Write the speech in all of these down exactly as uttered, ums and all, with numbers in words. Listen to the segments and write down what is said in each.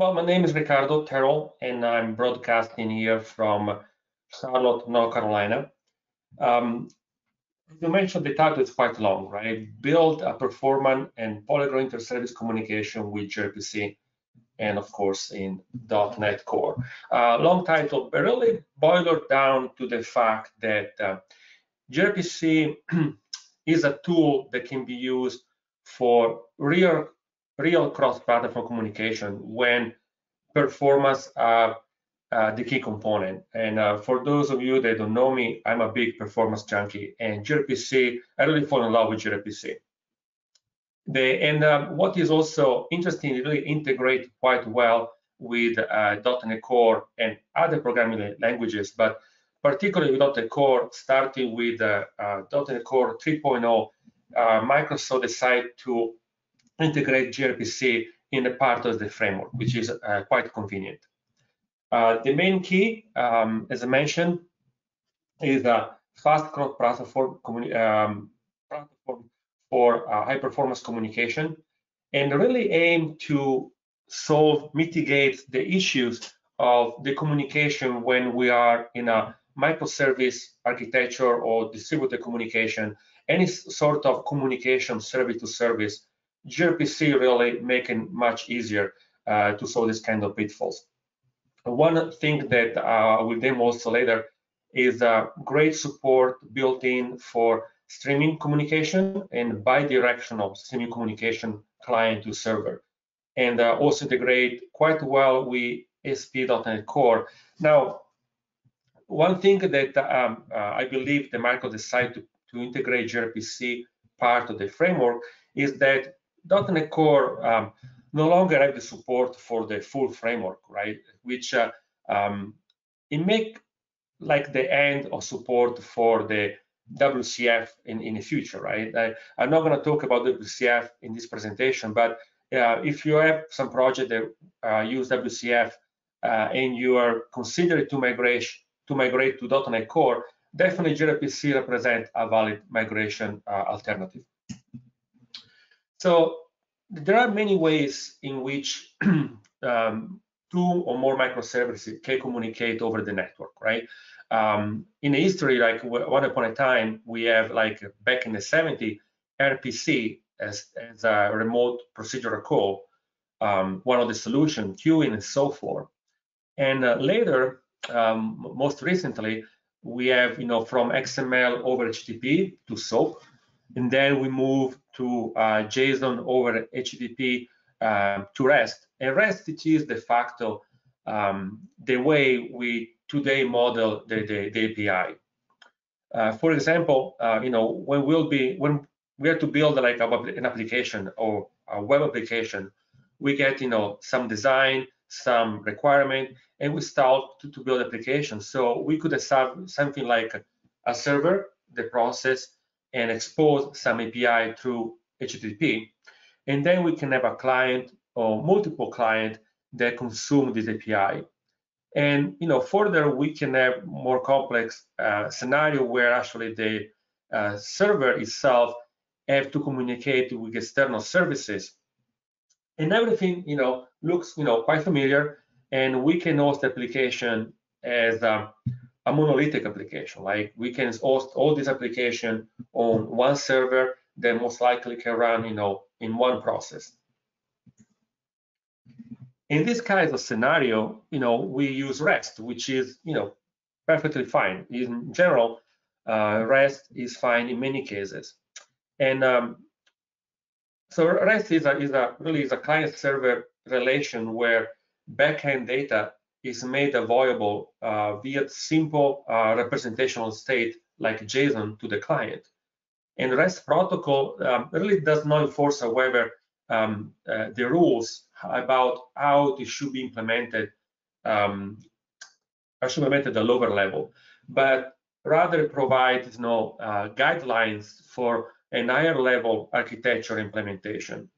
Well, my name is Riccardo Terrell, and I'm broadcasting here from Charlotte, North Carolina. Um, you mentioned the title is quite long, right? Build a performant and polyglot inter-service communication with gRPC, and of course in .NET Core. Uh, long title, but really boiled down to the fact that uh, gRPC is a tool that can be used for real real cross-platform communication when performance are uh, the key component. And uh, for those of you that don't know me, I'm a big performance junkie, and gRPC, I really fall in love with gRPC. They, and uh, what is also interesting, it really integrates quite well with uh, .NET Core and other programming languages, but particularly with .NET Core, starting with uh, uh, .NET Core three point oh, uh, Microsoft decided to integrate gRPC in a part of the framework, which is uh, quite convenient. Uh, the main key, um, as I mentioned, is a fast cross-platform um, platform for uh, high-performance communication, and really aim to solve, mitigate the issues of the communication when we are in a microservice architecture or distributed communication, any sort of communication service-to-service. gRPC really making it much easier uh, to solve this kind of pitfalls. One thing that uh, I will demo also later is uh, great support built in for streaming communication and bi-directional streaming communication client to server, and uh, also integrate quite well with A S P dot NET Core. Now, one thing that um, uh, I believe the Microsoft decided to, to integrate gRPC part of the framework is that .NET Core um, no longer have the support for the full framework, right? Which uh, um, it make like the end of support for the W C F in, in the future, right? I, I'm not going to talk about W C F in this presentation, but uh, if you have some project that uh, use W C F uh, and you are considering to migrate to migrate to .NET Core, definitely gRPC represent a valid migration uh, alternative. So there are many ways in which um, two or more microservices can communicate over the network, right? Um, in the history, like one upon a time, we have like back in the seventies, R P C as, as a remote procedural call, um, one of the solutions, queuing and so forth. And uh, later, um, most recently, we have, you know, from X M L over H T T P to SOAP, and then we move to uh, JSON over H T T P uh, to REST. And REST, it is de facto um, the way we today model the, the, the A P I. Uh, for example, uh, you know, when we'll be when we have to build like a, an application or a web application, we get, you know, some design, some requirement, and we start to, to build applications. So we could have something like a server, the process, and expose some A P I through H T T P, and then we can have a client or multiple client that consume this A P I. And, you know, further we can have more complex uh, scenario where actually the uh, server itself have to communicate with external services, and everything, you know, looks, you know, quite familiar, and we can host the application as um, a monolithic application. Like we can host all this application on one server that most likely can run, you know, in one process. In this kind of scenario, you know, we use REST, which is, you know, perfectly fine. In general, uh, REST is fine in many cases. And um, so REST is a, is a really is a client-server relation where backend data is made available uh, via simple uh, representational state like JSON to the client. And REST protocol um, really does not enforce, however, um, uh, the rules about how it should be implemented, um, or should be implemented at a lower level, but rather provides, you know, uh, guidelines for a higher level architecture implementation.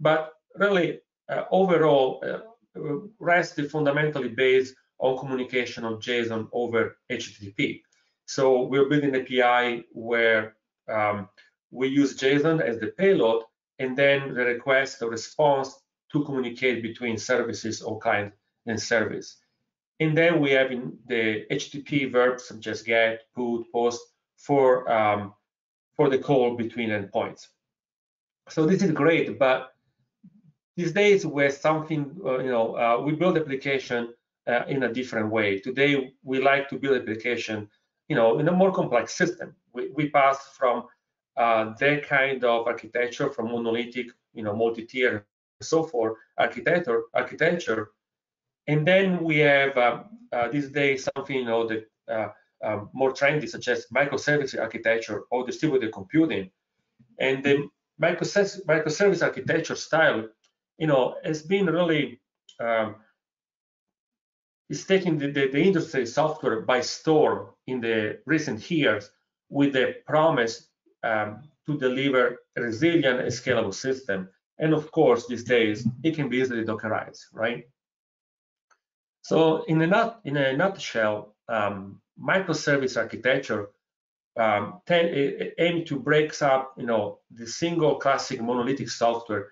But really, uh, overall, uh, REST is fundamentally based on communication of JSON over H T T P. So we're building an A P I where um, we use JSON as the payload, and then the request or response to communicate between services or client and service. And then we have in the H T T P verbs such as get, put, post for um, for the call between endpoints. So this is great, but these days we're something uh, you know uh, we build application uh, in a different way. Today we like to build application you know in a more complex system. We, we pass from uh, that kind of architecture, from monolithic you know multi-tier and so forth architecture architecture. And then we have uh, uh, these days something you know that uh, uh, more trendy, such as microservice architecture or distributed computing. And the microservice, microservice architecture style, you know, has been really um, it's taking the, the, the industry software by storm in the recent years, with the promise um, to deliver a resilient and scalable system. And of course, these days it can be easily dockerized, right? So in a, nut, in a nutshell, um, microservice architecture um, aims to break up, you know, the single classic monolithic software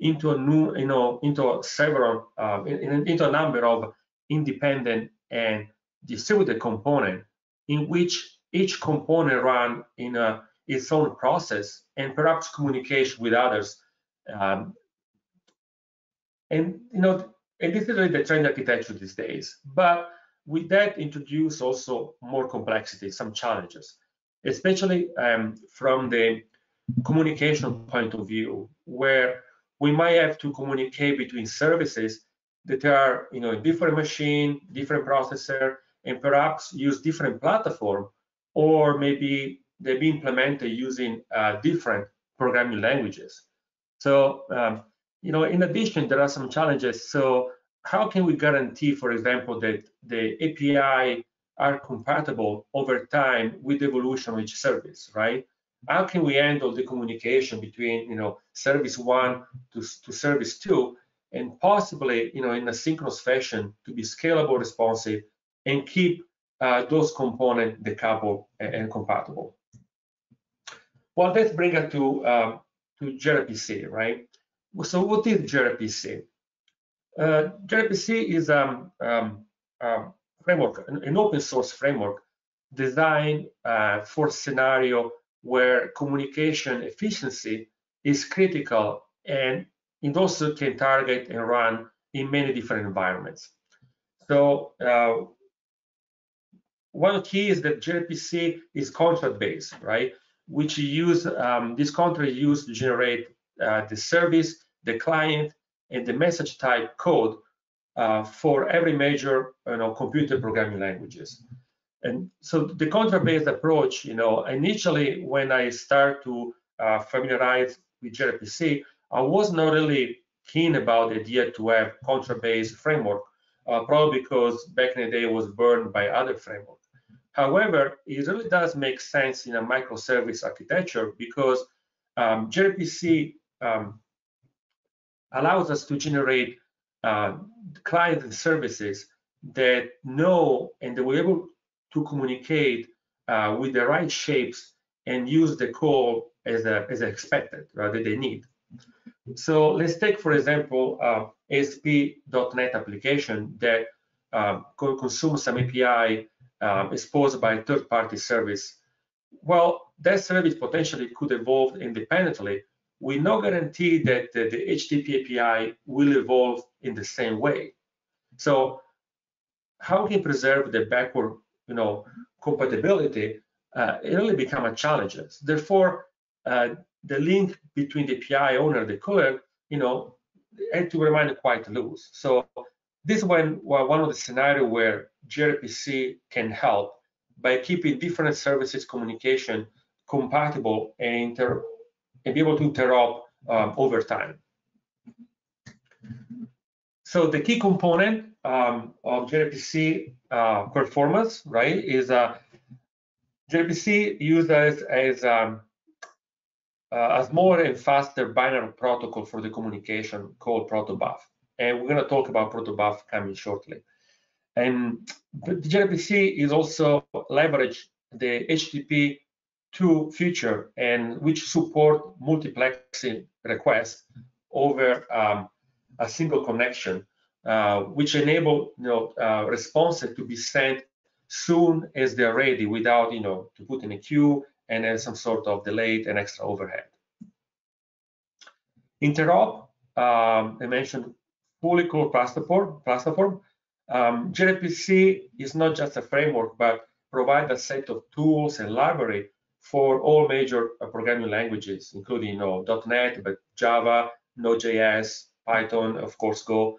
into a new, you know, into several, uh, in, into a number of independent and distributed components, in which each component runs in a, its own process and perhaps communication with others, um, and you know. And this is really the trend architecture these days, but with that introduce also more complexity, some challenges, especially um, from the communication point of view, where we might have to communicate between services that are, you know, different machine, different processor, and perhaps use different platform, or maybe they be implemented using uh, different programming languages. So, um, you know, in addition, there are some challenges. So how can we guarantee, for example, that the A P I are compatible over time with the evolution of each service, right? How can we handle the communication between, you know, service one to, to service two, and possibly, you know, in a synchronous fashion to be scalable, responsive, and keep uh, those components decoupled and, and compatible? Well, let's bring us to, um, to gRPC, right? So what is gRPC? Uh, gRPC is a um, um, uh, framework, an, an open source framework designed uh, for scenario where communication efficiency is critical, and it also can target and run in many different environments. So uh, one key is that gRPC is contract-based, right? Which use um, this contract used to generate Uh, the service, the client, and the message type code uh, for every major, you know, computer programming languages. And so the contract-based approach, you know, initially when I start to uh, familiarize with gRPC, I was not really keen about the idea to have contract-based framework, uh, probably because back in the day it was burned by other framework. However, it really does make sense in a microservice architecture, because um, gRPC Um, allows us to generate uh, clients and services that know and they were able to communicate uh, with the right shapes and use the call as, a, as expected, rather than they need. So let's take, for example, uh, A S P dot net application that uh, consumes some A P I um, exposed by third-party service. Well, that service potentially could evolve independently. We no guarantee that the, the H T T P A P I will evolve in the same way. So how can we preserve the backward, you know, compatibility? Uh, it really become a challenge. Therefore, uh, the link between the A P I owner and the caller, you know, had to remain quite loose. So this is one, one of the scenarios where gRPC can help by keeping different services communication compatible and inter. and be able to interrupt um, over time. So the key component um, of gRPC uh, performance, right, is uh, gRPC used as, as um, uh, a more and faster binary protocol for the communication called Protobuf. And we're going to talk about Protobuf coming shortly. And gRPC is also leveraged the H T T P two feature, and which support multiplexing requests over um, a single connection, uh, which enable you know uh, responses to be sent soon as they're ready, without you know to put in a queue and then some sort of delay and extra overhead. Interop, um, I mentioned fully core platform. platform. Um, gRPC is not just a framework, but provide a set of tools and library for all major programming languages, including you know, dot net, but Java, Node.js, Python, of course, Go.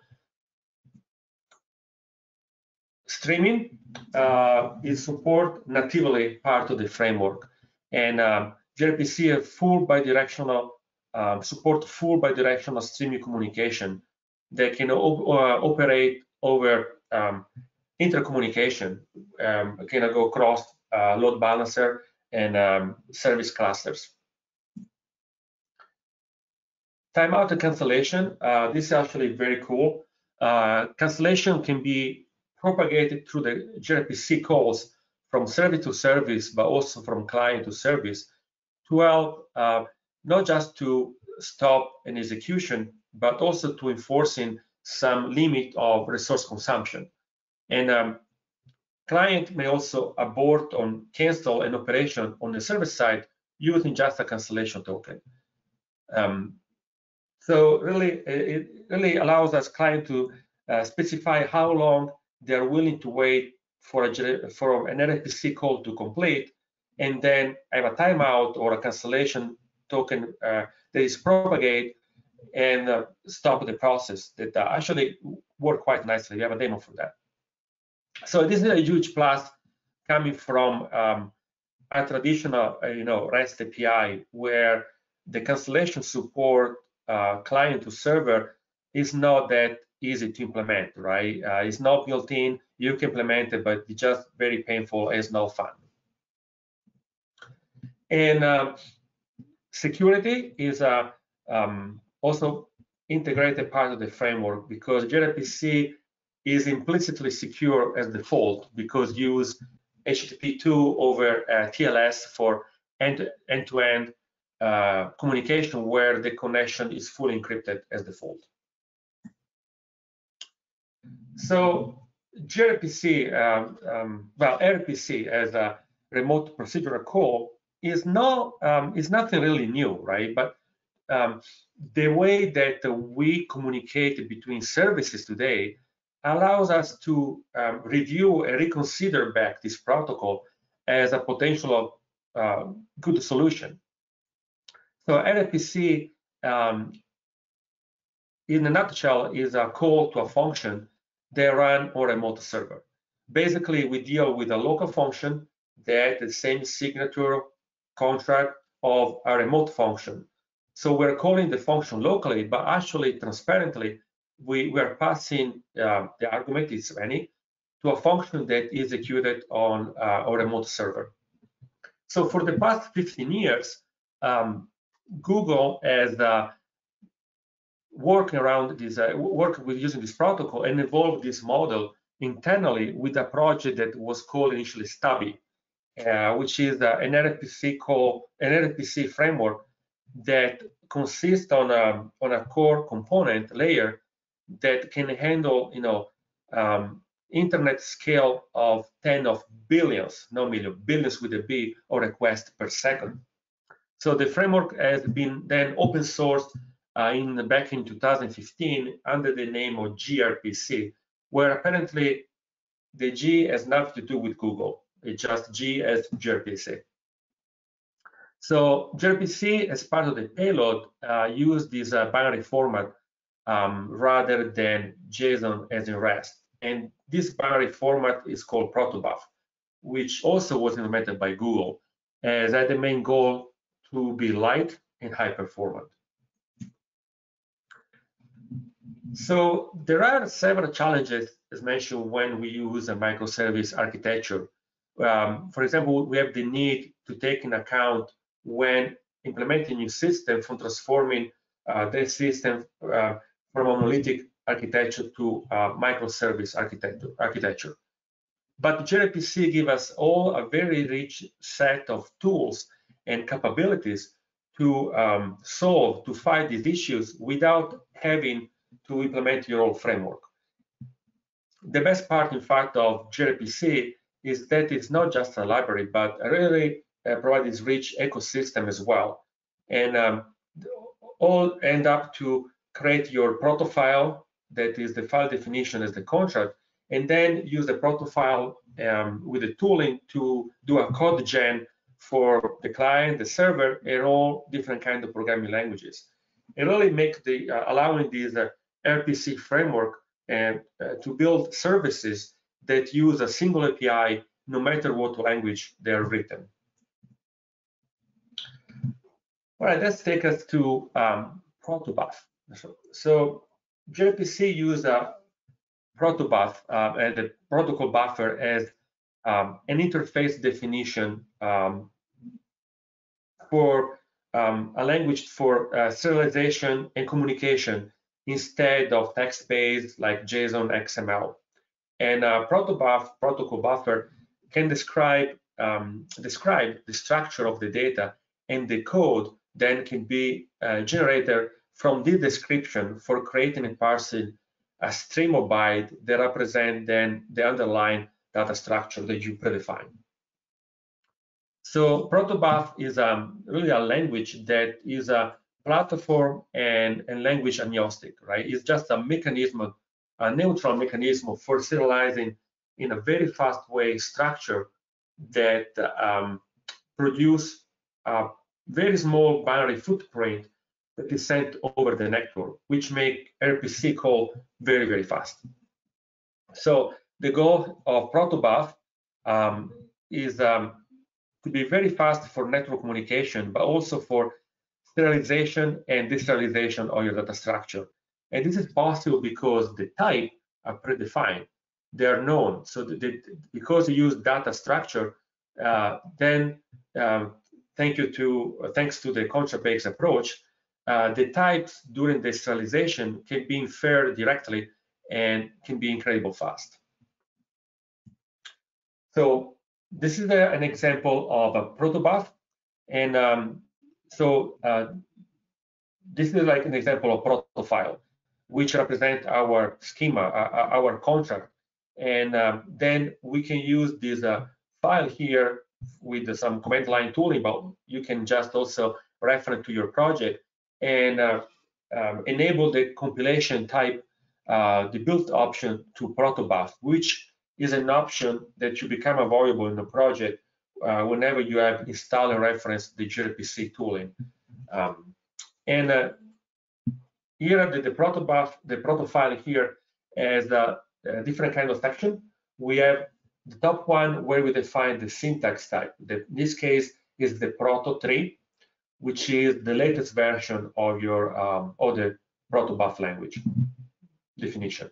Streaming uh, is support natively part of the framework, and um, gRPC a full bidirectional um, support full bidirectional streaming communication that can op uh, operate over um, intercommunication, um, can go across uh, load balancer and um, service clusters. Timeout and cancellation. Uh, this is actually very cool. Uh, cancellation can be propagated through the gRPC calls from service to service, but also from client to service, to help uh, not just to stop an execution, but also to enforcing some limit of resource consumption. And um, client may also abort on cancel an operation on the server side using just a cancellation token. Um, so really, it really allows us client to uh, specify how long they are willing to wait for a for an R P C call to complete, and then have a timeout or a cancellation token uh, that is propagated and uh, stop the process. That uh, actually work quite nicely. We have a demo for that. So this is a huge plus coming from um, a traditional, uh, you know, REST A P I, where the cancellation support uh, client to server is not that easy to implement, right? Uh, it's not built in. You can implement it, but it's just very painful. It's no fun. And uh, security is a uh, um, also integrated part of the framework, because gRPC is implicitly secure as default because you use H T T P two over uh, T L S for end-to-end uh, communication, where the connection is fully encrypted as default. So gRPC, um, um, well, R P C as a remote procedural call is no, um, is nothing really new, right? But um, the way that we communicate between services today allows us to um, review and reconsider back this protocol as a potential uh, good solution. So R P C, um, in a nutshell, is a call to a function they run on a remote server. Basically, we deal with a local function that the same signature contract of a remote function. So we're calling the function locally, but actually transparently, we, we are passing uh, the argument, if any, to a function that is executed on uh, a remote server. So for the past fifteen years, um, Google has uh, worked around this, uh, worked with using this protocol and evolved this model internally with a project that was called initially Stubby, uh, which is uh, an R P C call, an R P C framework that consists on a on a core component layer that can handle, you know, um, internet scale of ten of billions, no million, billions with a B, or requests per second. So the framework has been then open sourced uh, in the, back in two thousand fifteen under the name of gRPC, where apparently the G has nothing to do with Google. It's just G as gRPC. So gRPC, as part of the payload, uh, use this uh, binary format um, rather than JSON as in REST. And this binary format is called Protobuf, which also was implemented by Google, as had the main goal to be light and high performant. So there are several challenges, as mentioned, when we use a microservice architecture. Um, for example, we have the need to take into account, when implementing a new system, from transforming uh, the system uh, from monolithic architecture to uh, microservice architecture, architecture. But gRPC gives us all a very rich set of tools and capabilities to um, solve, to fight these issues without having to implement your own framework. The best part, in fact, of gRPC is that it's not just a library, but really uh, provides this rich ecosystem as well. And um, all end up to create your proto file, that is the file definition as the contract, and then use the proto file um, with the tooling to do a code gen for the client, the server, and all different kinds of programming languages. And really make the uh, allowing this uh, R P C framework and uh, to build services that use a single A P I, no matter what language they are written. All right, let's take us to um, Protobuf. So, so gRPC uses a Protobuf uh, and the protocol buffer as um, an interface definition um, for um, a language for uh, serialization and communication instead of text-based like JSON, X M L. And uh, Protobuf protocol buffer can describe um, describe the structure of the data, and the code then can be uh, generated from this description for creating and parsing a stream of bytes that represent then the underlying data structure that you predefine. So Protobuf is um, really a language that is a platform and, and language agnostic, right? It's just a mechanism, a neutral mechanism for serializing in a very fast way structure that um, produce a very small binary footprint that is sent over the network, which make R P C call very, very fast. So the goal of Protobuf um, is um, to be very fast for network communication, but also for serialization and deserialization of your data structure. And this is possible because the type are predefined, they are known. So that they, because you use data structure, uh, then uh, thank you to, uh, thanks to the contract-based approach, Uh, the types during the serialization can be inferred directly and can be incredibly fast. So this is a, an example of a Protobuf, and um, so uh, this is like an example of proto file, which represent our schema, uh, our contract, and um, then we can use this uh, file here with uh, some command line tooling, but you can just also refer to your project and uh, um, enable the compilation type, uh, the build option to Protobuf, which is an option that you become available in the project uh, whenever you have installed and referenced the gRPC tooling. Um, and uh, here the, the Protobuf, the proto file here has a, a different kind of section. We have the top one where we define the syntax type. The, in this case is the proto three, which is the latest version of your um, or the Protobuf language definition.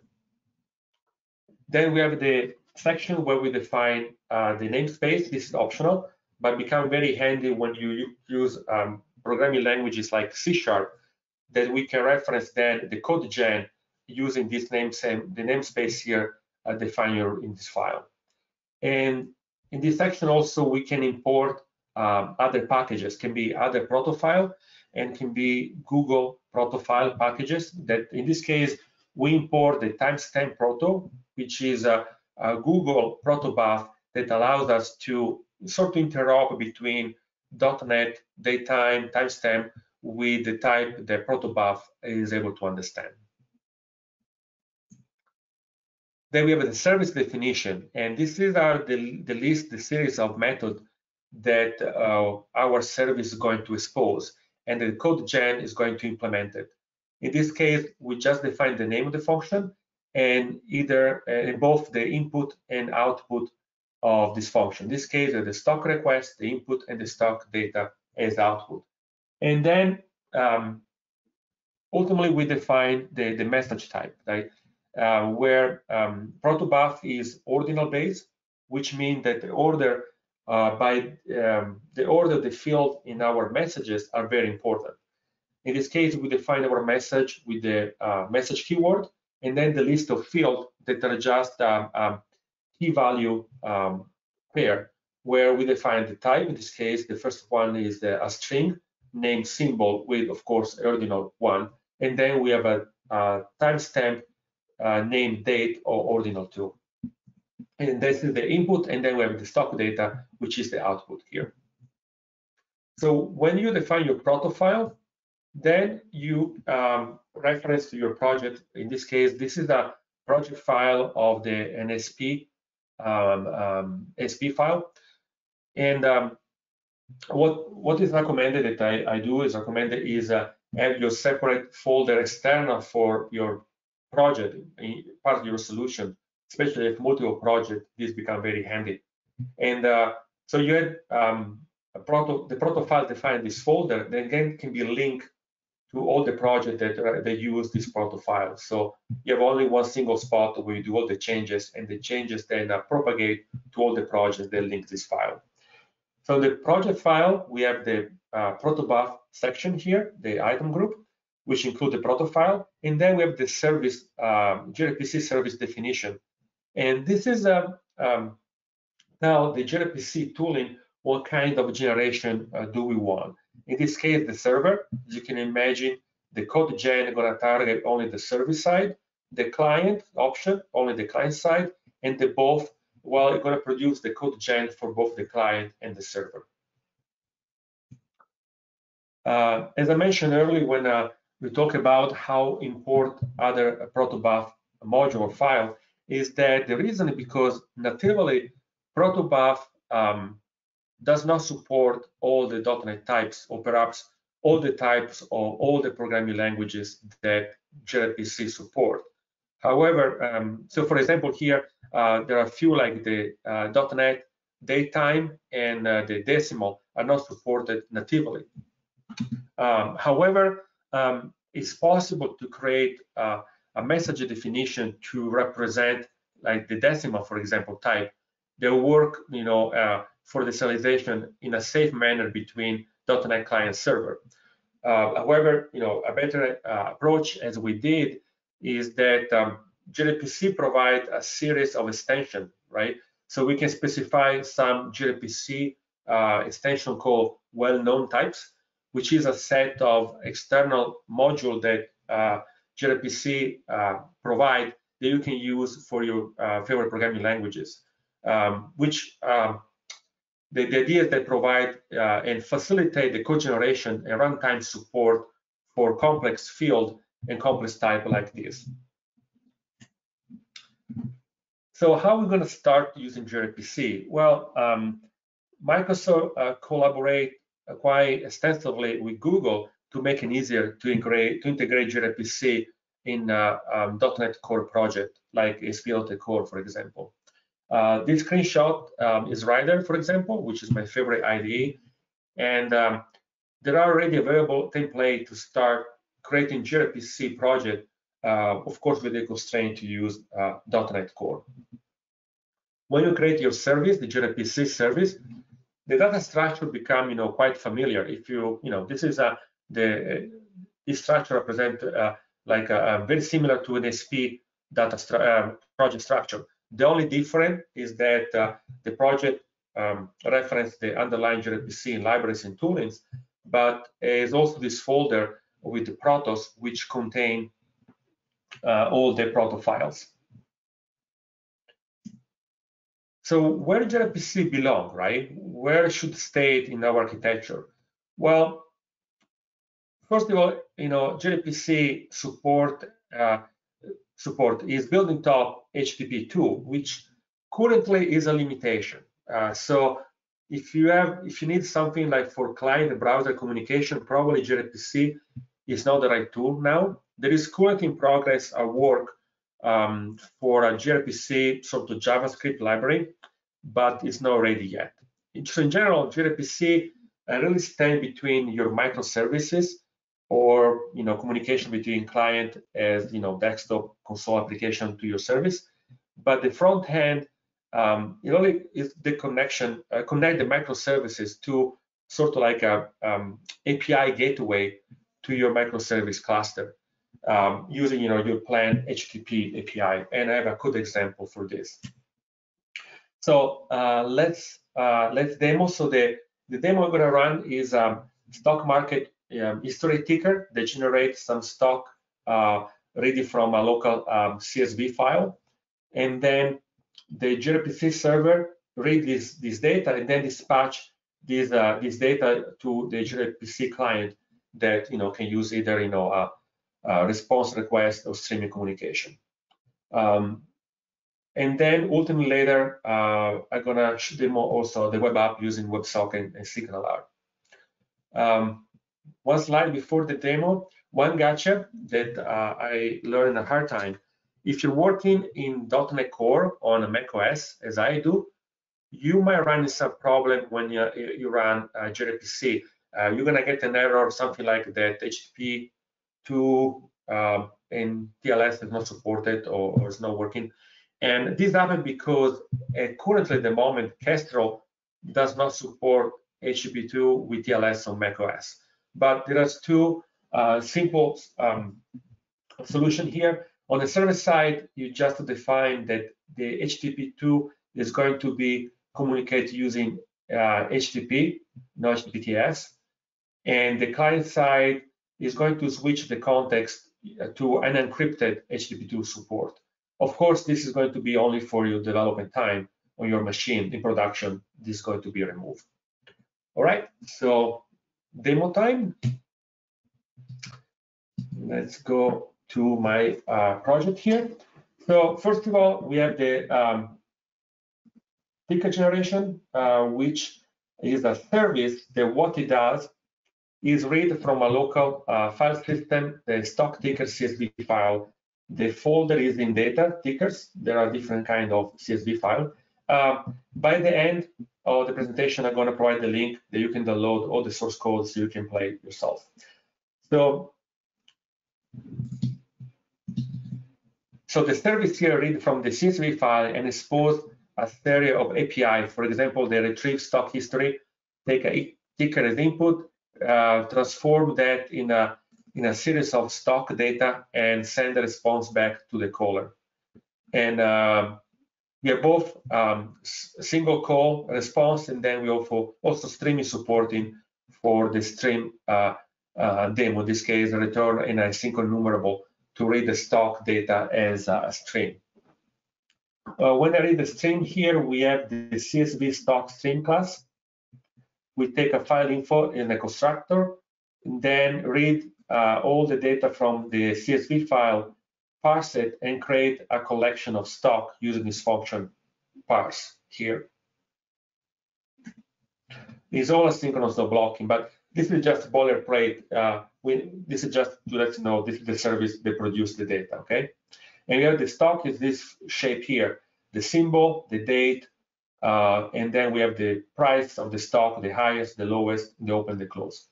Then we have the section where we define uh, the namespace. This is optional, but become very handy when you use um, programming languages like C sharp, that we can reference then the code gen using this name, same, the namespace here uh, defined in this file. And in this section also we can import Um, other packages, can be other proto file and can be Google proto file packages, that in this case we import the timestamp proto, which is a, a Google Protobuf that allows us to sort of interop between dot net datetime timestamp with the type the Protobuf is able to understand. Then we have the service definition, and this is our the, the list, the series of methods that uh, our service is going to expose, and the code gen is going to implement it. In this case, we just define the name of the function and either uh, both the input and output of this function. In this case, uh, the stock request, the input, and the stock data as output. And then um, ultimately, we define the, the message type, right? Uh, where um, Protobuf is ordinal based, which means that the order Uh, by um, the order of the field in our messages are very important. In this case, we define our message with the uh, message keyword, and then the list of fields that are just um, um, key value um, pair, where we define the type. In this case, the first one is the, a string name symbol with, of course, ordinal one, and then we have a, uh, timestamp, uh, name, date, or ordinal two. And this is the input, and then we have the stock data, which is the output here. So when you define your proto file, then you um, reference to your project. In this case, this is a project file of the N S P um, um, S P file. And um, what what is recommended that I, I do is recommended is uh, have your separate folder external for your project, part of your solution, especially if multiple projects. This becomes very handy. And uh, so you had um, a proto, the proto file defined this folder, then again can be linked to all the projects that uh, they use this proto file. So you have only one single spot where you do all the changes, and the changes then uh, propagate to all the projects that link this file. So the project file, we have the uh, Protobuf section here, the item group, which include the proto file, and then we have the service um, gRPC service definition. And this is a um, now the gRPC tooling. What kind of generation uh, do we want? In this case, the server. As you can imagine, the code gen is going to target only the service side, the client option only the client side, and the both. Well, it's going to produce the code gen for both the client and the server. Uh, as I mentioned earlier, when uh, we talk about how import other uh, protobuf module or file, is that the reason because natively protobuf um, does not support all the dot net types, or perhaps all the types of all the programming languages that gRPC support. However, um, so for example here, uh, there are a few like the uh, dot net datetime and uh, the decimal are not supported natively. Um, however, um, it's possible to create uh, a message definition to represent like the decimal, for example, type. They work, you know, uh, for the serialization in a safe manner between dot net client server. Uh, however, you know, a better uh, approach, as we did, is that um, gRPC provides a series of extensions, right? So we can specify some gRPC uh, extension called well-known types, which is a set of external modules that uh, gRPC uh, provide that you can use for your uh, favorite programming languages, um, which um, the, the ideas that provide uh, and facilitate the code generation and runtime support for complex field and complex type like this. So how are we going to start using gRPC? Well, um, Microsoft uh, collaborate quite extensively with Google to make it easier to integrate, to integrate gRPC in uh, um, dot net Core project, like A S P dot net Core, for example. Uh, this screenshot um, is Rider, for example, which is my favorite I D E. And um, there are already available templates to start creating gRPC project, uh, of course, with the constraint to use uh, dot net Core. When you create your service, the gRPC service, the data structure become, you know, quite familiar. If you, you know, this is a the this structure represent uh, like a, a very similar to an S P data stru uh, project structure. The only difference is that uh, the project um, reference the underlying gRPC in libraries and toolings, but is also this folder with the protos, which contain uh, all the proto files. So where does gRPC belong, right? Where should it stay in our architecture? Well, first of all, you know, gRPC support uh, support is built on top H T T P two, which currently is a limitation. Uh, so if you have, if you need something like for client and browser communication, probably gRPC is not the right tool now. There is currently in progress a work um, for a gRPC sort of JavaScript library, but it's not ready yet. So in general, gRPC really stands between your microservices or, you know, communication between client as, you know, desktop console application to your service. But the front end, um, it only is the connection, uh, connect the microservices to sort of like a um, A P I gateway to your microservice cluster um, using, you know, your planned H T T P A P I. And I have a good example for this. So uh, let's uh, let's demo. So the the demo I'm going to run is um, stock market um, history ticker that generates some stock uh, read it from a local um, C S V file, and then the gRPC server read this this data and then dispatch this uh, this data to the gRPC client that you know can use either you know a, a response request or streaming communication. Um, and then ultimately later uh, I'm gonna demo also the web app using WebSocket and SignalR. Um, one slide before the demo, one gotcha that uh, I learned a hard time. If you're working in .NET Core on a macOS, as I do, you might run into some problem when you, you run uh, gRPC. Uh, you're gonna get an error or something like that. H T T P two uh, and T L S is not supported or, or is not working. And this happened because uh, currently at the moment, Kestrel does not support H T T P two with T L S on macOS. But there are two uh, simple um, solution here. On the server side, you just define that the H T T P two is going to be communicated using uh, H T T P, not H T T P S, and the client side is going to switch the context to an unencrypted H T T P two support. Of course, this is going to be only for your development time on your machine. In production, this is going to be removed. All right, so demo time. Let's go to my uh, project here. So first of all, we have the um, ticket generation, uh, which is a service that what it does is read from a local uh, file system, the stock ticker C S V file. The folder is in data tickers. There are different kind of C S V file. Uh, by the end of the presentation, I'm going to provide the link that you can download all the source codes so you can play it yourself. So, so the service here reads from the C S V file and exposes a series of A P I. For example, they retrieve stock history, take a ticker as input, uh, transform that in a in a series of stock data, and send the response back to the caller. And uh, we have both um, single call response, and then we also also streaming supporting for the stream uh, uh, demo. In this case, return an async enumerable to read the stock data as a stream. Uh, when I read the stream here, we have the C S V stock stream class. We take a file info in the constructor, and then read uh, all the data from the C S V file, parse it, and create a collection of stock using this function parse here. It's all asynchronous, no blocking, but this is just boilerplate. Uh, we, this is just to let you know this is the service that produced the data, okay? And we have the stock is this shape here, the symbol, the date, uh, and then we have the price of the stock, the highest, the lowest, the open, the close.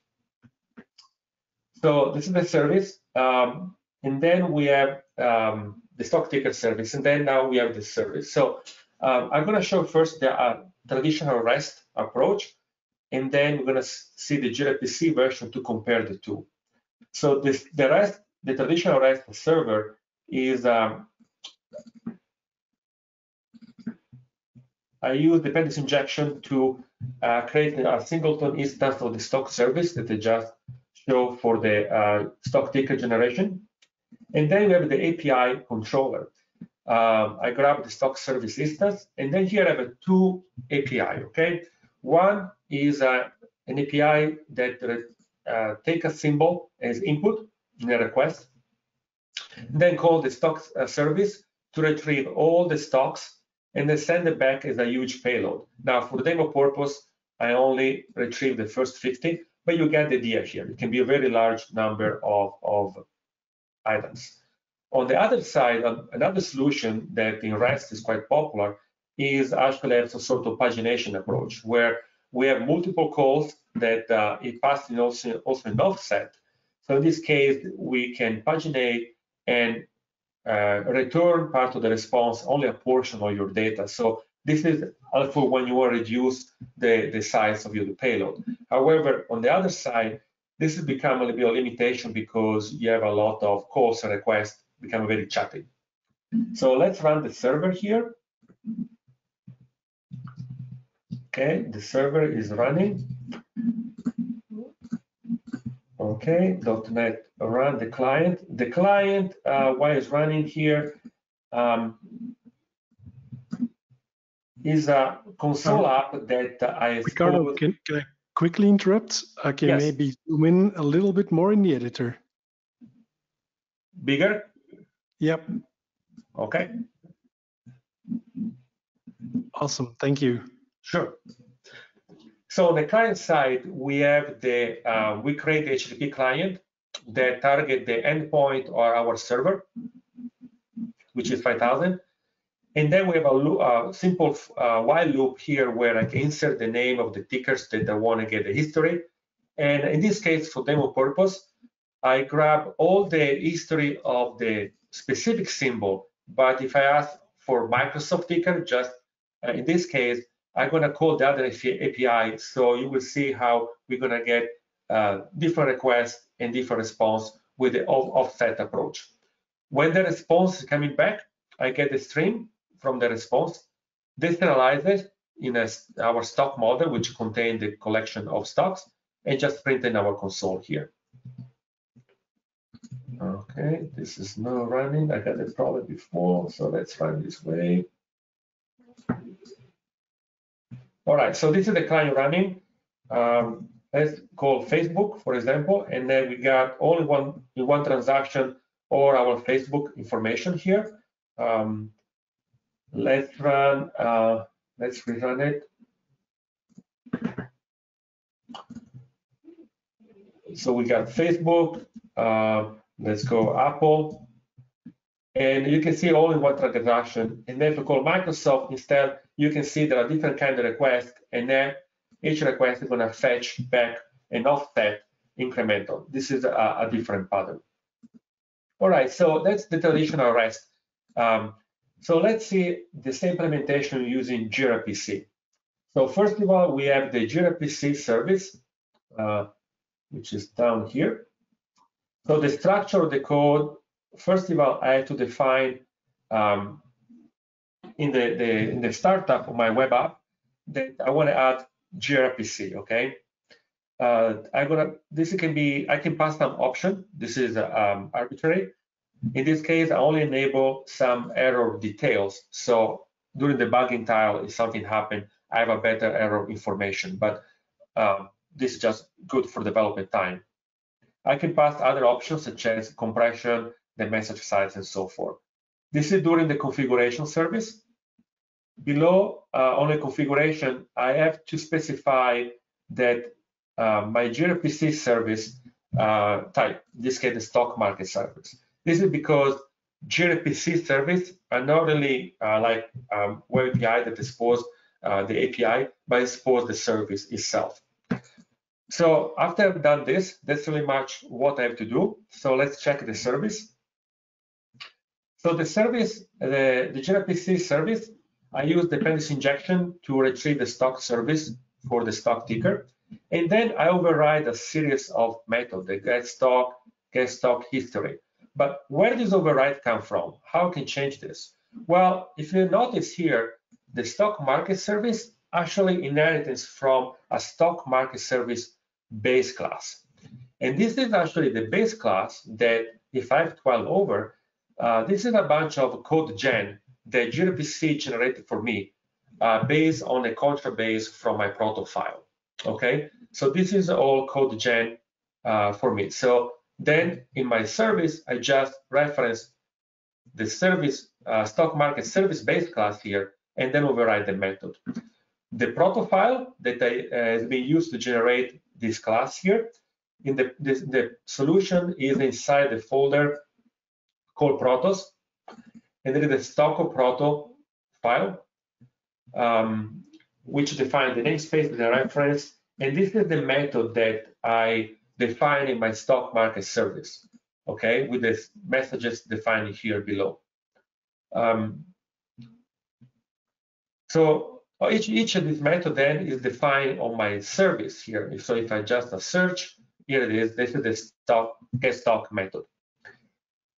So this is the service, um, and then we have um, the stock ticker service, and then now we have the service. So um, I'm going to show first the uh, traditional REST approach, and then we're going to see the gRPC version to compare the two. So this, the REST, the traditional REST server is um, I use dependency injection to uh, create a singleton instance of the stock service that I just show for the uh, stock ticker generation. And then we have the A P I controller. Um, I grab the stock service instance, and then here I have a two A P I, okay? One is uh, an A P I that uh, take a symbol as input in a request, then call the stock uh, service to retrieve all the stocks and then send it back as a huge payload. Now, for demo purpose, I only retrieve the first fifty, but you get the idea here. It can be a very large number of, of items. On the other side, another solution that in REST is quite popular is actually a sort of pagination approach, where we have multiple calls that uh, it passes in also, also an offset. So in this case, we can paginate and uh, return part of the response, only a portion of your data. So this is helpful when you want to reduce the, the size of your payload. However, on the other side, this has become a little bit of a limitation because you have a lot of calls and requests become very chatty. So let's run the server here. Okay, the server is running. Okay, dot net run the client. The client, uh, while it's running here, um, is a console um, app that I... Riccardo, can, can I quickly interrupt? I can yes. maybe zoom in a little bit more in the editor. Bigger? Yep. Okay. Awesome, thank you. Sure. So on the client side, we have the, uh, we create the H T T P client that target the endpoint or our server, which is five thousand. And then we have a, loop, a simple uh, while loop here where I can insert the name of the tickers that I want to get the history. And in this case, for demo purpose, I grab all the history of the specific symbol. But if I ask for Microsoft ticker, just uh, in this case, I'm going to call the other A P I, so you will see how we're going to get uh, different requests and different response with the offset approach. When the response is coming back, I get the stream from the response, deserialize it in a, our stock model, which contains the collection of stocks, and just print in our console here. Okay, this is now running. I got the problem before, so let's run this way. All right, so this is the client running. Um, let's call Facebook, for example, and then we got only one in one transaction or our Facebook information here. Um, let's run, uh, let's rerun it. So we got Facebook, uh, let's go Apple, and you can see only one transaction. And then if you call Microsoft instead, you can see there are different kind of requests, and then each request is going to fetch back an offset incremental. This is a, a different pattern. All right, so that's the traditional REST. Um, so let's see this implementation using gRPC. So first of all, we have the gRPC service, uh, which is down here. So the structure of the code, first of all, I have to define um, in the, the in the startup of my web app that I want to add gRPC. Okay, uh, I'm gonna this can be I can pass some option. This is um, arbitrary. In this case, I only enable some error details. So during the debugging tile, if something happened, I have a better error information. But um, this is just good for development time. I can pass other options such as compression, the message size, and so forth. This is during the configuration service. Below uh, on the configuration, I have to specify that uh, my gRPC service uh, type, in this case the stock market service. This is because gRPC service are not only uh, like um, web A P I that expose uh, the A P I, but expose the service itself. So after I've done this, that's really much what I have to do. So let's check the service. So the service, the, the gRPC service, I use dependency injection to retrieve the stock service for the stock ticker. And then I override a series of methods, the get stock, get stock history. But where does override come from? How can change this? Well, if you notice here, the stock market service actually inherits from a stock market service base class. And this is actually the base class that if I have twelve over, Uh, this is a bunch of code gen that gRPC generated for me uh, based on a contra base from my proto file. Okay, so this is all code gen uh, for me. So then in my service, I just reference the service uh, stock market service base class here and then override the method. The proto file that I, uh, has been used to generate this class here, in the, this, the solution is inside the folder called protos, and there is the stock of proto file, um, which defines the namespace, the reference, and this is the method that I define in my stock market service, okay, with the messages defined here below. Um, so each, each of these methods then is defined on my service here. So if I just search, here it is, this is the stock, get stock method.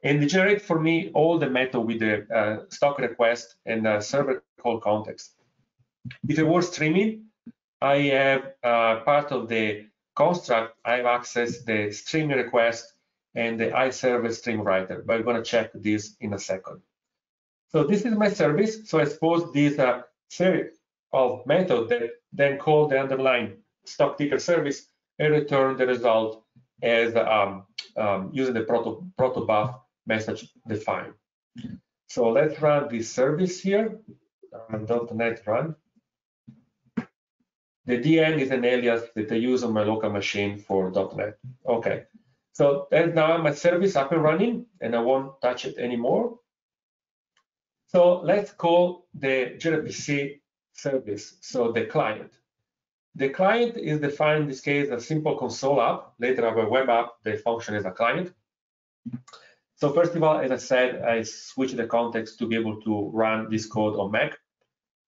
And they generate for me all the method with the uh, stock request and uh, server call context. If I were streaming, I have uh, part of the construct, I've accessed the stream request and the iServiceStreamWriter, but we're going to check this in a second. So this is my service. So I suppose these are series of methods that then call the underlying stock ticker service and return the result as um, um, using the proto, protobuf message define. So let's run this service here, um, .NET run. The D N is an alias that I use on my local machine for .NET. Okay, so that's now my service up and running, and I won't touch it anymore. So let's call the gRPC service, so the client. The client is defined in this case a simple console app. Later, our web app, the function is a client. So first of all, as I said, I switch the context to be able to run this code on Mac.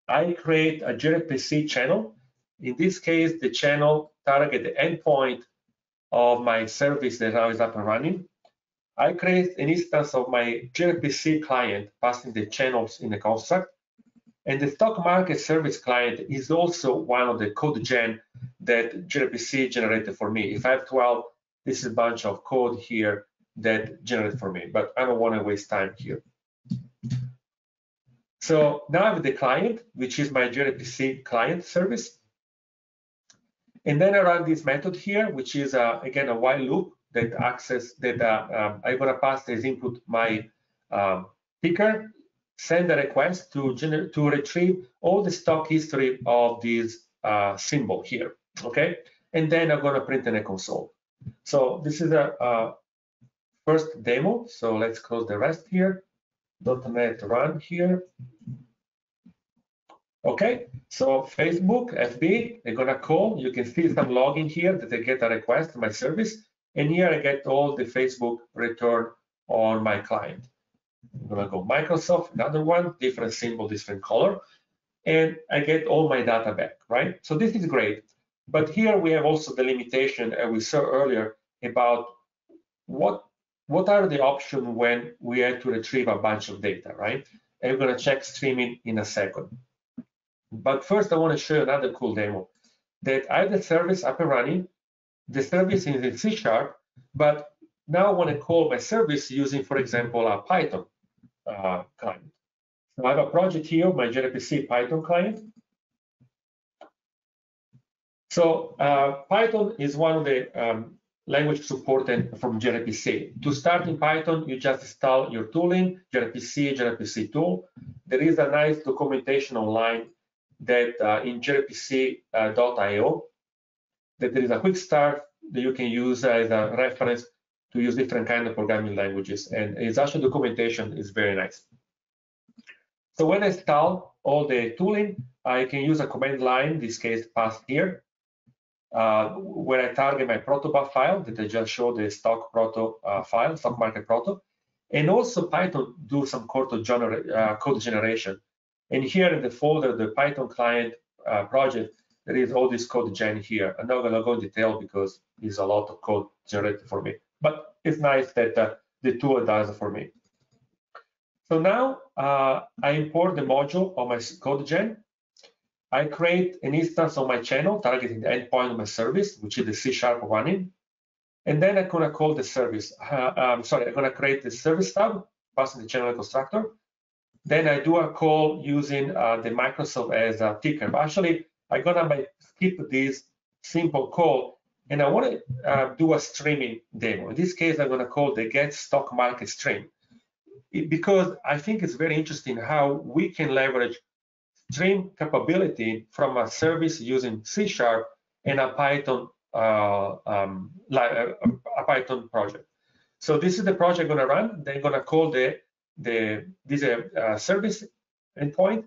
I create a gRPC channel. In this case, the channel targets the endpoint of my service that now is up and running. I create an instance of my gRPC client passing the channels in the construct. And the stock market service client is also one of the code gen that gRPC generated for me. If I have twelve, this is a bunch of code here that generated for me, but I don't want to waste time here. So now I have the client, which is my gRPC client service. And then I run this method here, which is, uh, again, a while loop that access that uh, um, I'm going to pass as input my um, picker. Send a request to generate to retrieve all the stock history of this uh, symbol here, okay? And then I'm going to print in a console. So this is a uh, first demo. So let's close the rest here. .NET run here. Okay. So Facebook F B, they're going to call. You can see some login here that I get a request to my service, and here I get all the Facebook return on my client. I'm going to go Microsoft, another one, different symbol, different color, and I get all my data back, right? So this is great. But here we have also the limitation, as we saw earlier, about what, what are the options when we had to retrieve a bunch of data, right? And we're going to check streaming in a second. But first, I want to show you another cool demo that I have the service up and running. The service is in C sharp, but now I want to call my service using, for example, a Python uh, client. So I have a project here, my gRPC Python client. So uh, Python is one of the um, languages supported from gRPC. To start in Python, you just install your tooling, gRPC, gRPC tool. There is a nice documentation online that uh, in gRPC dot i o that there is a quick start that you can use as a reference to use different kind of programming languages, and its actual documentation is very nice. So when I install all the tooling, I can use a command line, in this case path here, uh, where I target my protobuf file that I just showed, the stock proto uh, file, stock market proto, and also Python do some code, genera uh, code generation. And here in the folder, the Python client uh, project, there is all this code gen here. I'm not gonna go in detail because there's a lot of code generated for me. But it's nice that uh, the tool does for me. So now uh, I import the module of my code gen. I create an instance on my channel targeting the endpoint of my service, which is the C sharp running. And then I'm going to call the service. Uh, I'm sorry, I'm going to create the service tab, passing the channel constructor. Then I do a call using uh, the Microsoft as a ticker. But actually, I'm going to skip this simple call. And I want to uh, do a streaming demo. In this case, I'm going to call the get stock market stream, it, because I think it's very interesting how we can leverage stream capability from a service using C sharp and a Python uh, um, like a, a Python project. So this is the project I'm going to run. Then I'm going to call the the this uh, service endpoint.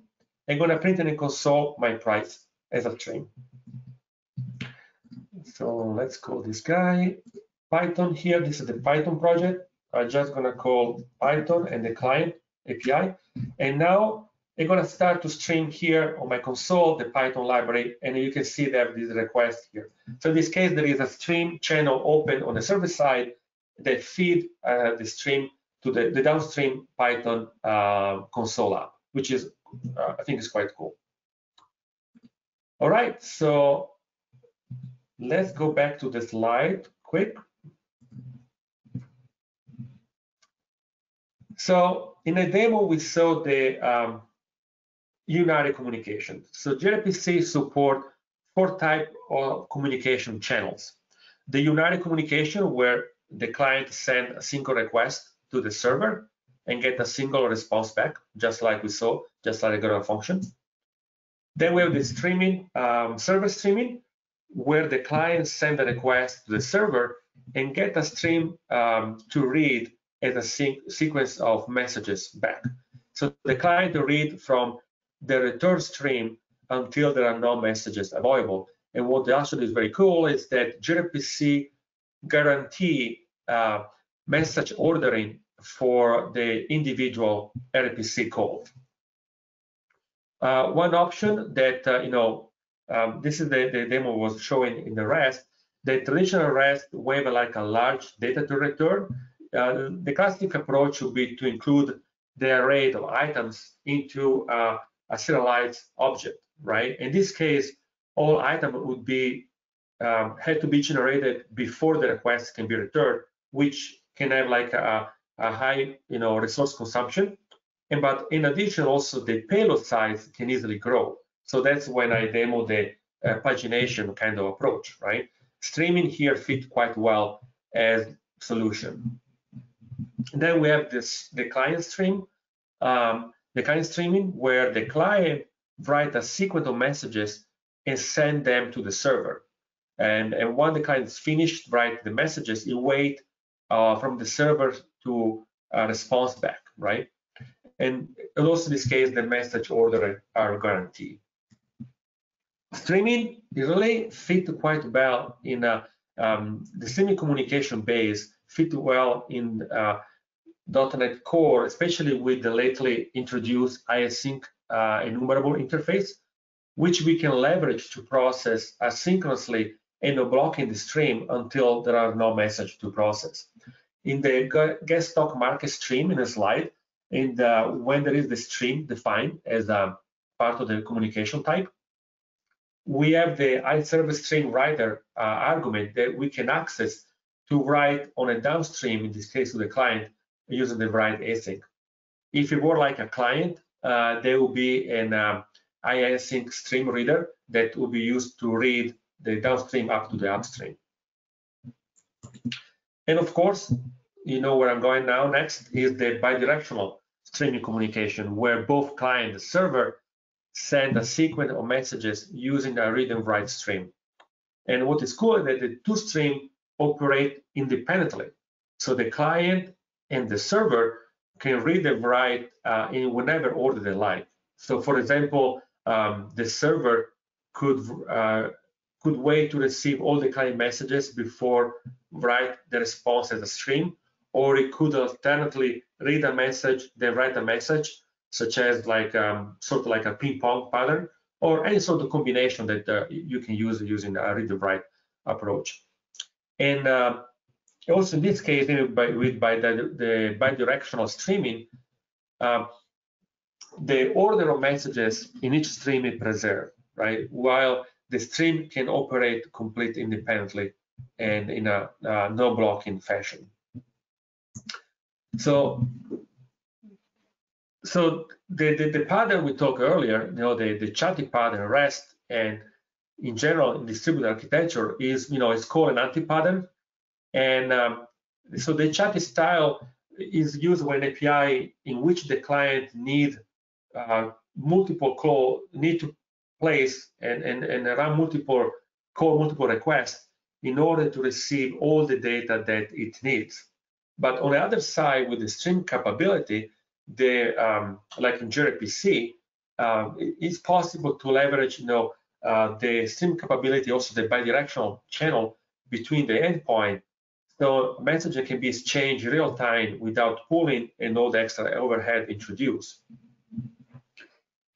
I'm going to print in the console my price as a stream. So let's call this guy Python here. This is the Python project. I'm just going to call Python and the client A P I. And now I'm going to start to stream here on my console, the Python library. And you can see that this request here. So in this case, there is a stream channel open on the server side that feed uh, the stream to the, the downstream Python uh, console app, which is, uh, I think is quite cool. All right. So Let's go back to the slide quick. So in a demo, we saw the um, united communication. So gRPC support four types of communication channels. The united communication, where the client sends a single request to the server and get a single response back, just like we saw, just like a regular function. Then we have the streaming, um, server streaming, where the client sends a request to the server and get a stream um, to read as a se sequence of messages back. So the client will read from the return stream until there are no messages available. And what actually is very cool is that gRPC guarantee uh, message ordering for the individual R P C call. Uh, one option that, uh, you know, um, this is the, the demo was showing in the REST, the traditional REST wave like a large data to return. Uh, the classic approach would be to include the array of items into uh, a serialized object, right? In this case, all items would be, um, had to be generated before the request can be returned, which can have like a, a high, you know, resource consumption. And but in addition, also the payload size can easily grow. So that's when I demo the uh, pagination kind of approach, right? Streaming here fit quite well as solution. And then we have this, the client stream, um, the client streaming, where the client writes a sequence of messages and send them to the server. And, and when the client is finished writing the messages, it waits uh, from the server to a response back, right? And also in this case, the message orders are guaranteed. Streaming really fit quite well in a, um, the streaming communication base, fit well in uh, .NET Core, especially with the lately introduced IAsync uh, enumerable interface, which we can leverage to process asynchronously and blocking the stream until there are no messages to process. In the guest stock market stream in a slide, and uh, when there is the stream defined as a part of the communication type, we have the iServiceStreamWriter uh, argument that we can access to write on a downstream, in this case to the client, using the write async. If it were like a client, uh, there will be an um, IAsync stream reader that will be used to read the downstream up to the upstream. And of course, you know where I'm going now next is the bidirectional streaming communication, where both client and server send a sequence of messages using a read and write stream. And what is cool is that the two streams operate independently. So the client and the server can read and write uh, in whatever order they like. So for example, um, the server could, uh, could wait to receive all the client messages before write the response as a stream, or it could alternately read a message, then write a message, such as like um, sort of like a ping pong pattern, or any sort of combination that uh, you can use using a read and write approach. And uh, also in this case, by, with by the, the bidirectional streaming, uh, the order of messages in each stream is preserved, right? While the stream can operate completely independently and in a uh, no blocking fashion. So, so the, the, the pattern we talked earlier, you know, the, the chatting pattern, REST, and in general in distributed architecture is, you know, it's called an anti-pattern. And um, so the chatting style is used by an A P I in which the client need uh, multiple call, need to place and, and, and run multiple call, multiple requests in order to receive all the data that it needs. But on the other side, with the stream capability, the um, like in gRPC, uh, it's possible to leverage, you know, uh, the stream capability, also the bidirectional channel between the endpoint. So messages can be exchanged real time without pooling and all the extra overhead introduced.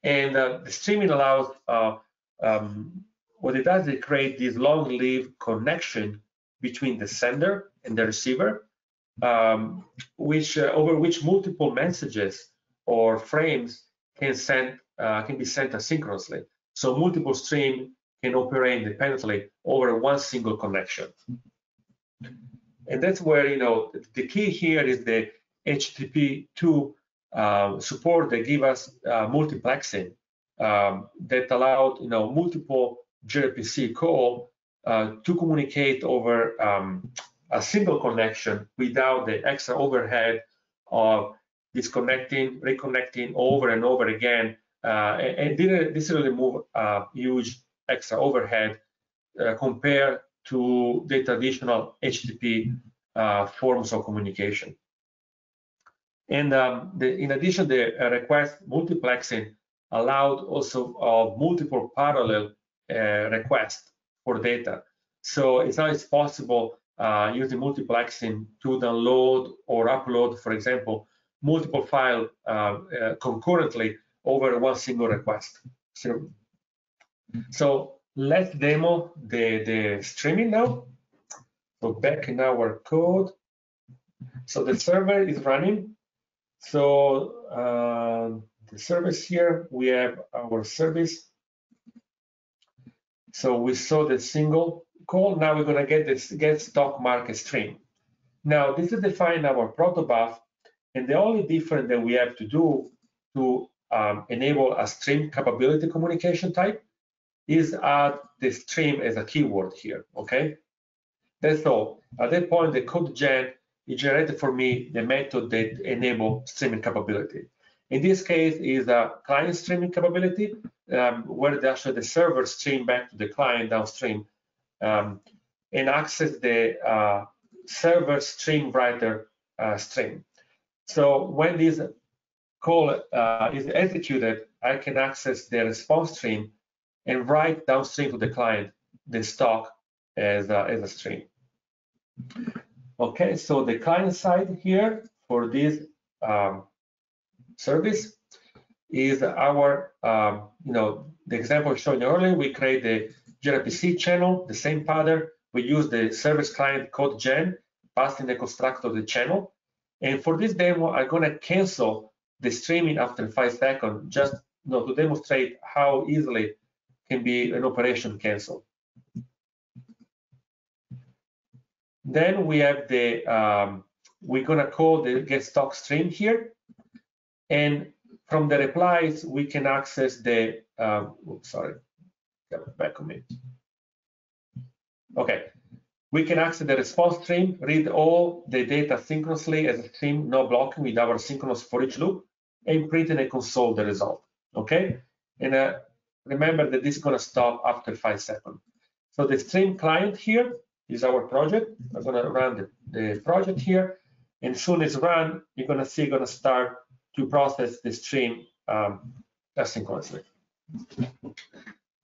And uh, the streaming allows uh, um, what it does is create this long-lived connection between the sender and the receiver. Um, which uh, over which multiple messages or frames can send uh, can be sent asynchronously. So multiple stream can operate independently over one single connection. And that's where, you know, the key here is the H T T P two uh, support that give us uh, multiplexing um, that allowed, you know, multiple gRPC call uh, to communicate over um, a single connection without the extra overhead of disconnecting, reconnecting over and over again. Uh, and and this really move uh, huge extra overhead uh, compared to the traditional H T T P uh, forms of communication. And um, the, in addition, the request multiplexing allowed also of multiple parallel uh, requests for data. So it's now it's possible uh, using multiplexing to download or upload, for example, multiple files uh, uh, concurrently over one single request. So, so let's demo the, the streaming now. So back in our code. So the server is running. So uh, the service here, we have our service. So we saw the single call. Now we're gonna get this get stock market stream. Now this is defined our protobuf, and the only difference that we have to do to um, enable a stream capability communication type is add the stream as a keyword here, okay? That's all. At that point, the code gen it generated for me the method that enable streaming capability. In this case, is a client streaming capability, um, where the, actually the server stream back to the client downstream um, and access the uh, server stream writer uh, stream. So when this call uh, is executed, I can access the response stream and write downstream to the client the stock as a, as a stream. Okay, so the client side here for this um, service is our, um, you know, the example shown earlier. We create the gRPC channel, the same pattern. We use the service client code gen, passing the constructor of the channel. And for this demo, I'm gonna cancel the streaming after five seconds, just you know, to demonstrate how easily can be an operation canceled. Then we have the, um, we're gonna call the get stock stream here. And from the replies, we can access the, um, oops, sorry, back on me. Okay, we can access the response stream, read all the data synchronously as a stream, no blocking with our synchronous for each loop, and print and console the result, okay? And uh, remember that this is gonna stop after five seconds. So the stream client here, is our project. I'm gonna run the, the project here, and soon it's run, you're gonna see gonna start to process the stream um, asynchronously.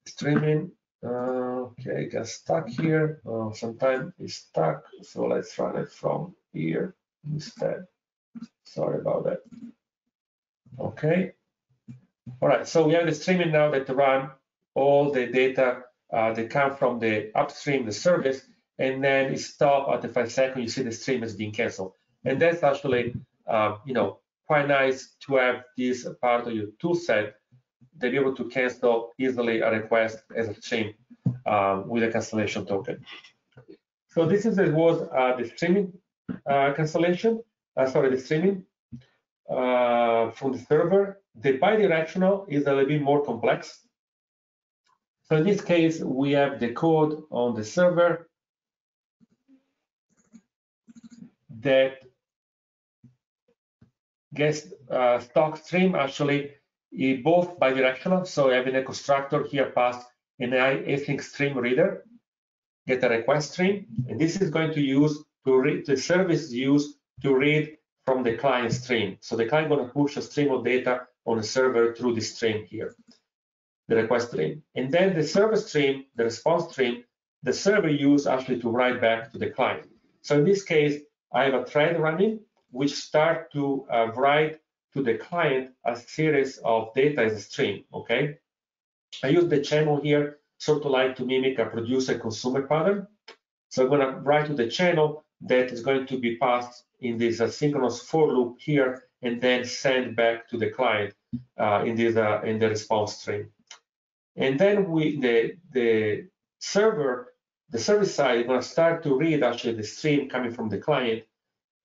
Streaming, uh, okay, got stuck here. Uh, Sometimes it's stuck, so let's run it from here instead. Sorry about that. Okay. All right, so we have the streaming now that run all the data uh, that come from the upstream, the service, and then it stops at the five second. You see the stream has been canceled, and that's actually, uh, you know, quite nice to have this part of your tool set to be able to cancel easily a request as a stream um, with a cancellation token. So this is it was uh, the streaming uh, cancellation. Uh, sorry, the streaming uh, from the server. The bidirectional is a little bit more complex. So in this case, we have the code on the server that gets uh, stock stream actually is both bidirectional. So having a constructor here pass an iAsync stream reader, get a request stream, and this is going to use to read the service used to read from the client stream. So the client going to push a stream of data on the server through this stream here, the request stream, and then the server stream, the response stream, the server used actually to write back to the client. So in this case, I have a thread running, which start to uh, write to the client a series of data as a stream, okay? I use the channel here, sort of like to mimic a producer-consumer pattern. So I'm gonna write to the channel that is going to be passed in this asynchronous for loop here, and then send back to the client uh, in, this, uh, in the response stream. And then we, the, the server, the service side is going to start to read actually the stream coming from the client,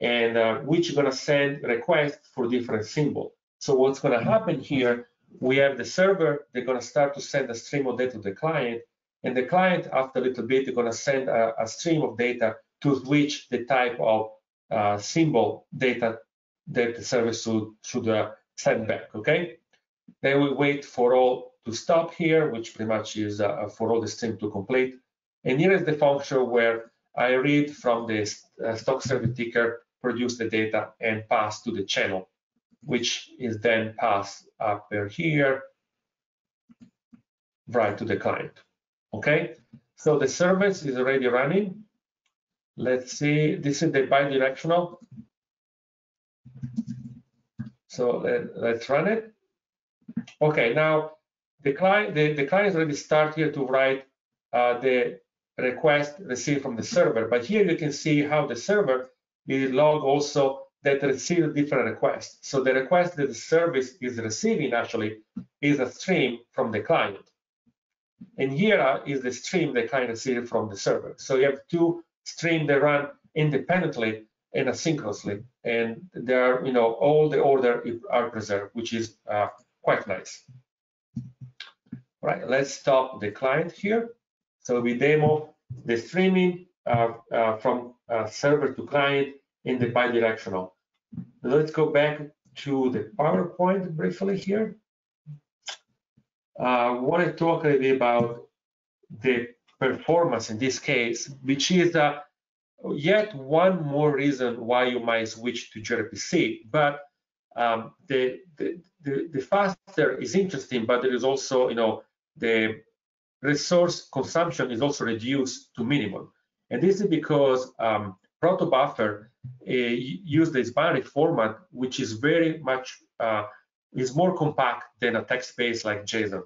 and uh, which is going to send requests for different symbols. So what's going to happen here, we have the server, they're going to start to send a stream of data to the client, and the client, after a little bit, they're going to send a, a stream of data to which the type of uh, symbol data that the service should, should uh, send back, okay? Then we wait for all to stop here, which pretty much is uh, for all the stream to complete. And here is the function where I read from the uh, stock service ticker, produce the data, and pass to the channel, which is then passed up here, right to the client, okay? So the service is already running. Let's see, this is the bi-directional. So let, let's run it. Okay, now the client, the, the client already started here to write uh, the request received from the server, but here you can see how the server will log also that receive different requests. So the request that the service is receiving actually is a stream from the client. And here is the stream the client received from the server. So you have two streams that run independently and asynchronously, and they are, you know, all the order are preserved, which is uh, quite nice. All right, let's stop the client here. So we demo the streaming uh, uh, from uh, server to client in the bidirectional. Let's go back to the PowerPoint briefly here. I uh, want to talk a bit about the performance in this case, which is uh, yet one more reason why you might switch to gRPC. But um, the, the, the, the faster is interesting, but there is also, you know, the resource consumption is also reduced to minimum. And this is because um, Protobuf uh, uses this binary format, which is very much uh, is more compact than a text base like JSON.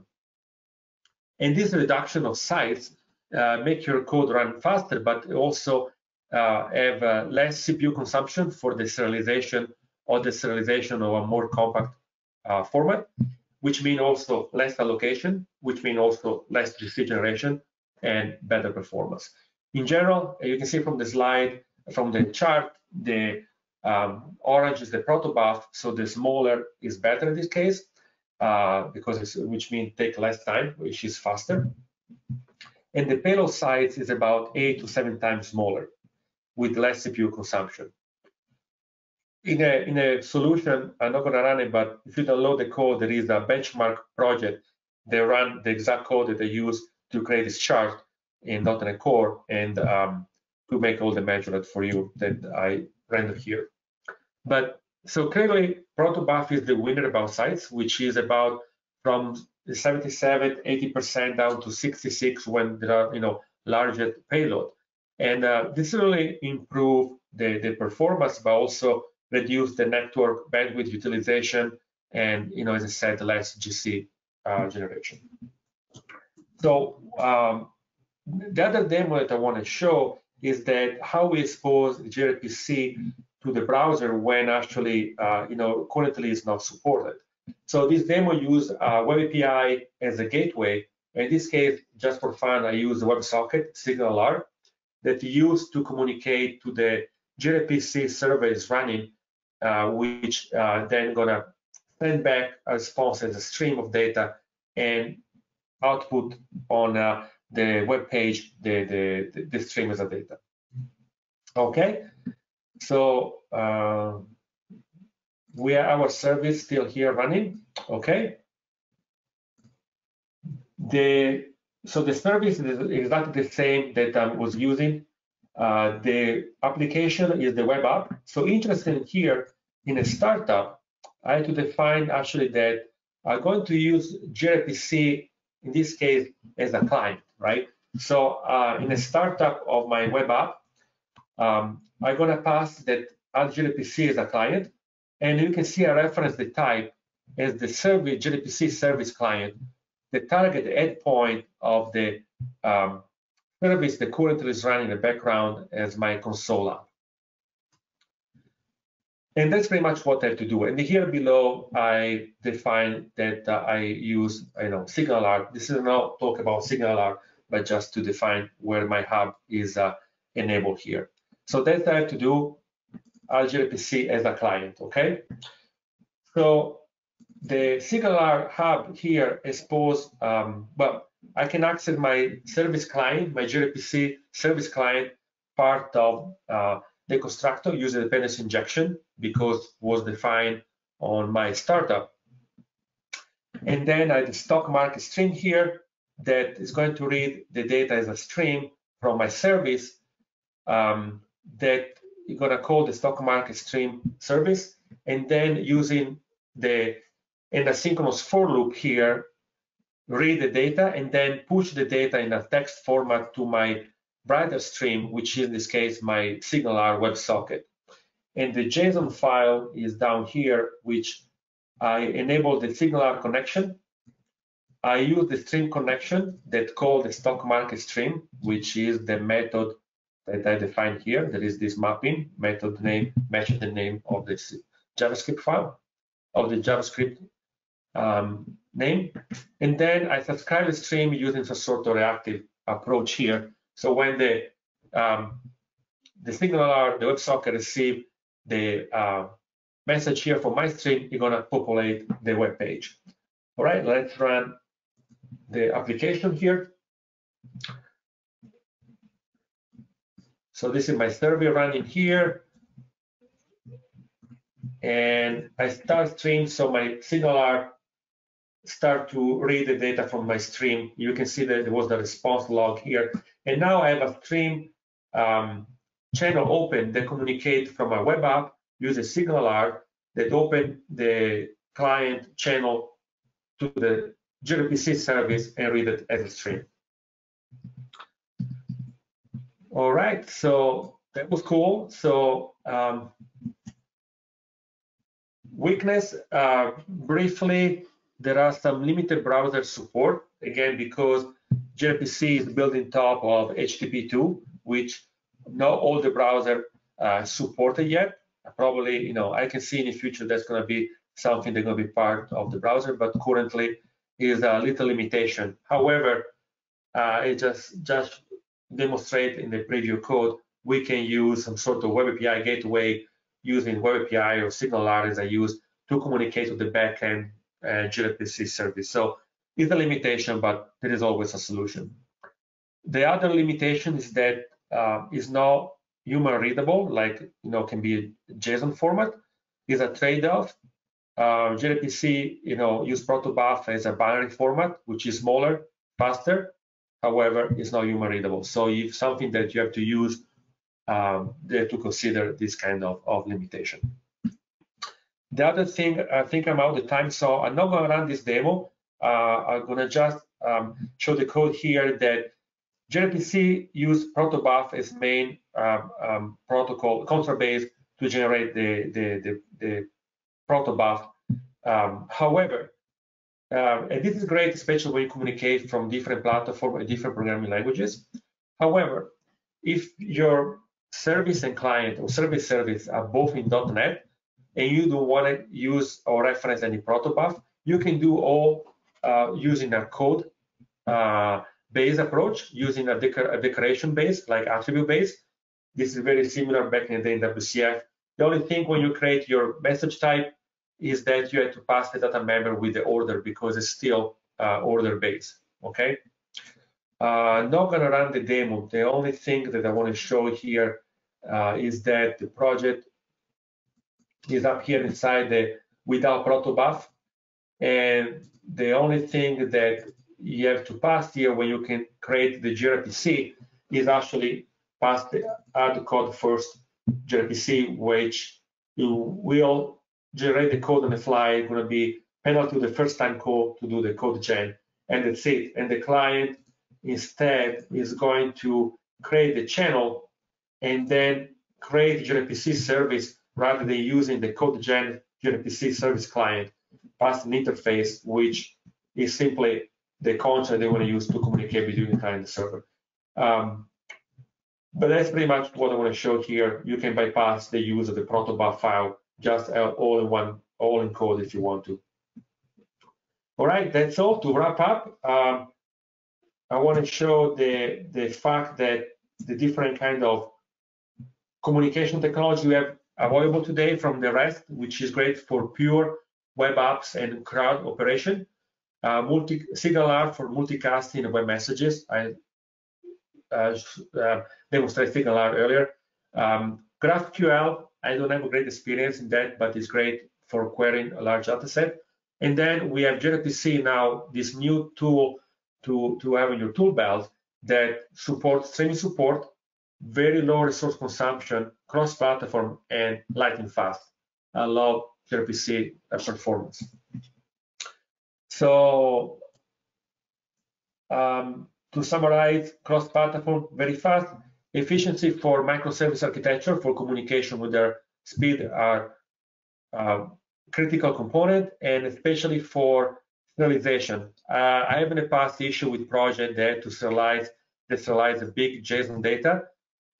And this reduction of size uh, make your code run faster, but also uh, have uh, less C P U consumption for the serialization or the serialization of a more compact uh, format, which means also less allocation, which means also less G C generation and better performance. In general, you can see from the slide, from the chart, the Um, orange is the protobuf, so the smaller is better in this case, uh, because it's, which means take less time, which is faster. And the payload size is about eight to seven times smaller, with less C P U consumption. In a in a solution, I'm not going to run it, but if you download the code, there is a benchmark project. They run the exact code that they use to create this chart in dot net Core, and um, to make all the measurements for you that I render here. But so clearly, Protobuf is the winner about size, which is about from seventy-seven, eighty percent down to sixty-six when there are, you know, larger payload. And uh, this really improve the, the performance, but also reduce the network bandwidth utilization and, you know, as I said, less G C uh, generation. So um, the other demo that I want to show is that how we expose gRPC to the browser when actually, uh, you know, currently is not supported. So this demo use uh, Web A P I as a gateway. In this case, just for fun, I use the WebSocket, SignalR, that you use to communicate to the gRPC server is running, uh, which uh, then gonna send back a response as a stream of data and output on uh, the web page, the, the, the stream as a data. Okay, so uh, we are our service still here running. Okay, the so the service is exactly the same that I was using. Uh, the application is the web app. So interesting here in a startup, I had to define actually that I'm going to use gRPC in this case as a client. Right, so uh, in a startup of my web app, um, I'm gonna pass that gRPC as a client, and you can see I reference the type as the service gRPC service client, the target endpoint of the um, service that currently is running in the background as my console app. And that's pretty much what I have to do. And here below, I define that uh, I use, you know, SignalR. This is now talk about SignalR, but just to define where my hub is uh, enabled here. So that's what I have to do, gRPC as a client, okay? So the SignalR hub here exposes, um, well, I can access my service client, my gRPC service client, part of uh, the constructor user dependency injection, because was defined on my startup. And then I have the stock market stream here that is going to read the data as a stream from my service, um, that you're going to call the stock market stream service, and then using the an asynchronous for loop here, read the data and then push the data in a text format to my Rider stream, which in this case my SignalR WebSocket. And the JSON file is down here, which I enable the SignalR connection. I use the stream connection that called the stock market stream, which is the method that I defined here. There is this mapping method name, matches the name of this JavaScript file, of the JavaScript um, name. And then I subscribe the stream using some sort of reactive approach here. So when the um, the SignalR, the WebSocket receive the uh, message here from my stream, you're gonna populate the web page. All right, let's run the application here. So this is my survey running here. And I start stream, so my SignalR start to read the data from my stream. You can see that there was the response log here. And now I have a stream um, channel open that communicate from a web app, use a SignalR that open the client channel to the gRPC service and read it as a stream. All right, so that was cool. So um, weakness, uh, briefly, there are some limited browser support, again, because gRPC is built on top of H T T P two, which not all the browser uh, supported yet. Probably, you know, I can see in the future that's going to be something that's going to be part of the browser, but currently is a little limitation. However, uh, it just just demonstrate in the preview code, we can use some sort of web A P I gateway using web A P I or SignalR as I use to communicate with the backend uh, gRPC service. So it's a limitation, but there is always a solution. The other limitation is that uh, it's not human readable, like, you know, can be a JSON format. It's a trade-off. Uh, gRPC, you know, use Protobuf as a binary format, which is smaller, faster. However, it's not human readable. So if something that you have to use um, there to consider this kind of, of limitation. The other thing, I think I'm out of time, so I'm not going to run this demo. Uh, I'm going to just um, show the code here that gRPC used Protobuf as main um, um, protocol, control base to generate the, the, the, the Protobuf. Um, however, uh, and this is great, especially when you communicate from different platforms and different programming languages. However, if your service and client or service service are both in dot net and you don't want to use or reference any Protobuf, you can do all Uh, using a code uh, based approach, using a, dec a decoration based, like attribute based. This is very similar back in the day in W C F. The only thing when you create your message type is that you have to pass the data member with the order because it's still uh, order based, okay? Uh, not gonna run the demo. The only thing that I wanna show here uh, is that the project is up here inside the without Protobuf. And the only thing that you have to pass here when you can create the gRPC is actually pass the add code first gRPC, which you will generate the code on the fly. It's going to be penalty the first time call to do the code gen, and that's it. And the client instead is going to create the channel and then create gRPC service rather than using the code gen gRPC service client. Pass an interface, which is simply the contract they want to use to communicate between the client and the server. Um, but that's pretty much what I want to show here. You can bypass the use of the Protobuf file just all in one, all in code if you want to. All right, that's all. To wrap up, um, I want to show the the fact that the different kind of communication technology we have available today from the REST, which is great for pure web apps and crowd operation. Uh, multi SignalR for multicasting web messages. I uh, uh, demonstrated SignalR earlier. Um, GraphQL, I don't have a great experience in that, but it's great for querying a large data set. And then we have gRPC now, this new tool to, to have in your tool belt that supports streaming support, very low resource consumption, cross-platform, and lightning fast. I love gRPC performance. So um, to summarize, cross-platform, very fast. Efficiency for microservice architecture for communication with their speed are uh, critical component, and especially for serialization. Uh, I have in the past issue with project that to serialize, they serialize a big JSON data,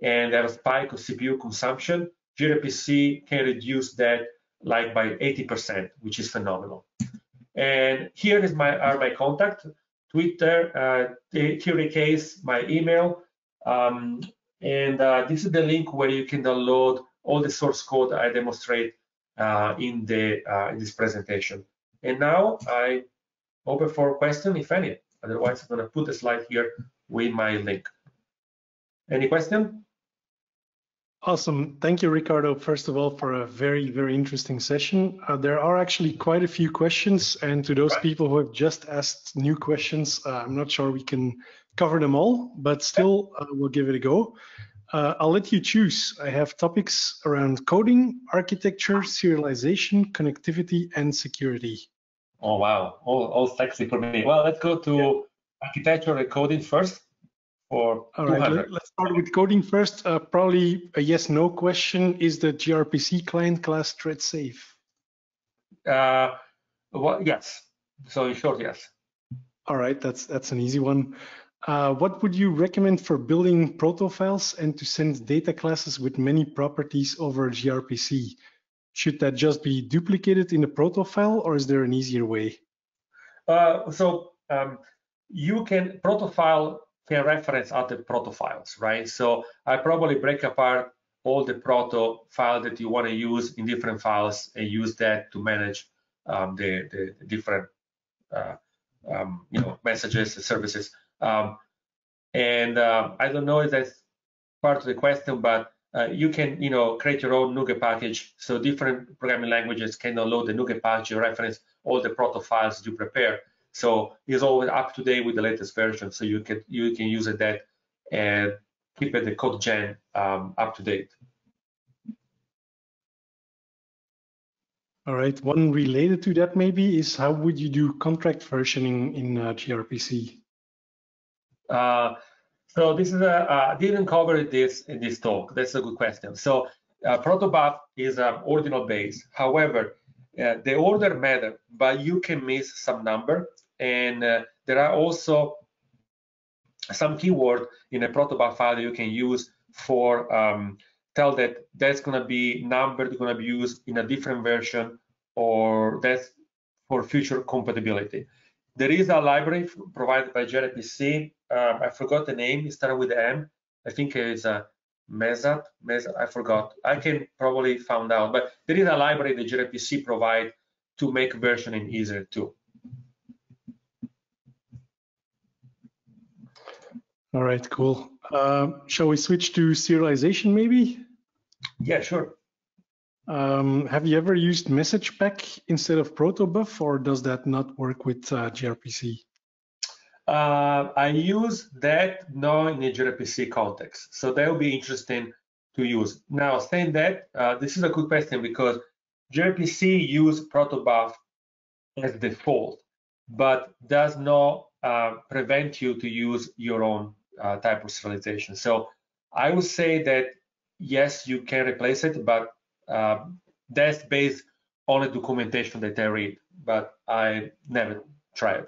and there was a spike of C P U consumption. gRPC can reduce that like by eighty percent, which is phenomenal. And here is my are my contact, Twitter, uh, theory case, my email. Um, and uh, this is the link where you can download all the source code I demonstrate uh, in the uh, in this presentation. And now I open for question, if any. Otherwise, I'm going to put a slide here with my link. Any question? Awesome. Thank you, Riccardo, first of all, for a very, very interesting session. Uh, there are actually quite a few questions, and to those people who have just asked new questions, uh, I'm not sure we can cover them all, but still uh, we'll give it a go. Uh, I'll let you choose. I have topics around coding, architecture, serialization, connectivity, and security. Oh, wow. All, all sexy for me. Well, let's go to yeah. architecture and coding first. All right, let's start with coding first. Uh, probably a yes-no question. Is the gRPC client class thread safe? Uh, well, yes. So in short, yes. All right, that's that's an easy one. Uh, what would you recommend for building proto files and to send data classes with many properties over gRPC? Should that just be duplicated in the proto file, or is there an easier way? Uh, so um, you can proto file. Can reference other proto files, right? So I probably break apart all the proto file that you want to use in different files and use that to manage um, the, the, the different uh, um, you know, messages and services. Um, and uh, I don't know if that's part of the question, but uh, you can you know create your own NuGet package. So different programming languages can download the NuGet package and reference all the proto files you prepare. So it's always up to date with the latest version. So you can you can use that and keep it the code gen um, up to date. All right. One related to that maybe is how would you do contract versioning in uh, gRPC? Uh, so this is a uh, didn't cover this in this talk. That's a good question. So uh, Protobuf is an ordinal base. However, uh, the order matter, but you can miss some number. And uh, there are also some keyword in a protobuf file you can use for um, tell that that's going to be number that's going to be used in a different version, or that's for future compatibility. There is a library provided by gRPC. Um, I forgot the name. It started with M. I think it's a Mesat. Mesat. I forgot. I can probably find out. But there is a library that gRPC provides to make versioning easier too. All right, cool. Uh, shall we switch to serialization maybe? Yeah, sure. Um, have you ever used message pack instead of protobuf, or does that not work with uh, gRPC? Uh, I use that now in the gRPC context. So that will be interesting to use. Now, saying that, uh, this is a good question because gRPC uses protobuf as default, but does not uh, prevent you to use your own Uh, type of serialization. So I would say that yes, you can replace it, but uh, that's based on the documentation that I read, but I never tried.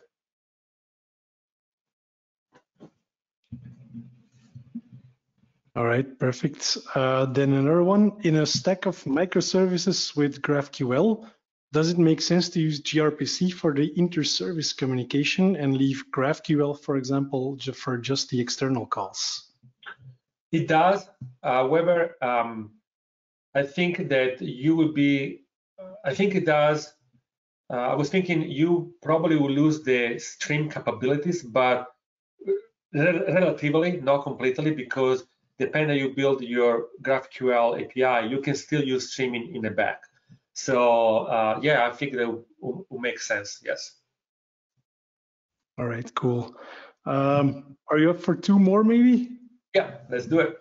All right, perfect. Uh, then another one, in a stack of microservices with GraphQL, does it make sense to use gRPC for the inter-service communication and leave GraphQL, for example, for just the external calls? It does. However, um, I think that you will be, I think it does. Uh, I was thinking you probably will lose the stream capabilities, but re relatively, not completely, because depending on you build your GraphQL A P I, you can still use streaming in the back. So uh, yeah, I think that will, will make sense, yes. All right, cool. Um, are you up for two more maybe? Yeah, let's do it.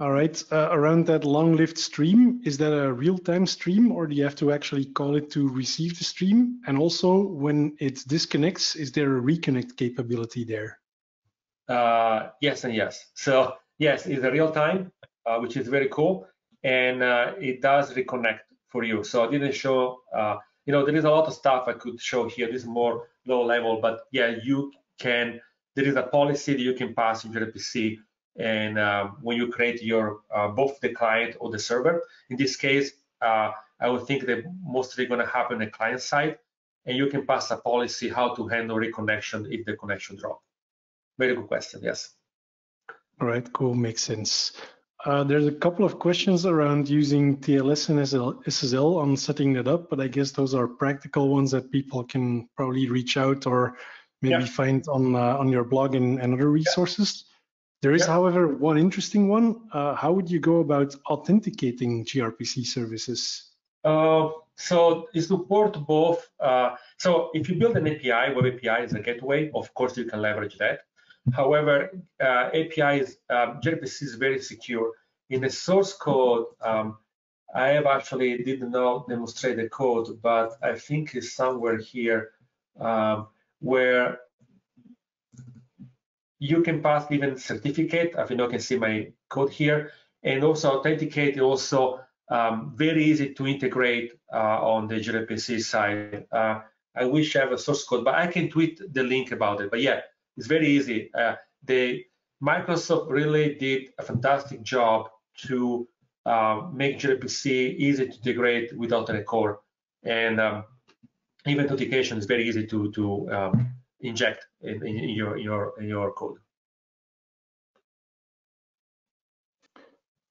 All right, uh, around that long-lived stream, is that a real-time stream or do you have to actually call it to receive the stream? And also when it disconnects, is there a reconnect capability there? Uh, yes and yes. So yes, it's a real-time, uh, which is very cool. And uh, it does reconnect for you. So I didn't show, uh, you know, there is a lot of stuff I could show here. This is more low level, but yeah, you can, there is a policy that you can pass into the P C. And uh, when you create your uh, both the client or the server, in this case, uh, I would think that mostly going to happen on the client side, and you can pass a policy how to handle reconnection if the connection drop. Very good question. Yes. All right. Cool. Makes sense. Uh, there's a couple of questions around using T L S and S S L on setting that up, but I guess those are practical ones that people can probably reach out or maybe yeah. find on uh, on your blog and, and other resources. Yeah. There is, yeah. however, one interesting one. Uh, how would you go about authenticating gRPC services? Uh, so it supports both. Uh, so if you build an A P I, web A P I is a gateway. Of course, you can leverage that. However, uh, A P Is, uh, gRPC is very secure. In the source code, um, I have actually did not demonstrate the code, but I think it's somewhere here um, where you can pass even certificate, if you know, can see my code here, and also authenticate, also um, very easy to integrate uh, on the gRPC side. Uh, I wish I have a source code, but I can tweet the link about it. But yeah, it's very easy. Uh, they, Microsoft really did a fantastic job to uh, make gRPC easy to integrate without .NET Core. And um, even authentication is very easy to, to um, inject in, in your your in your code.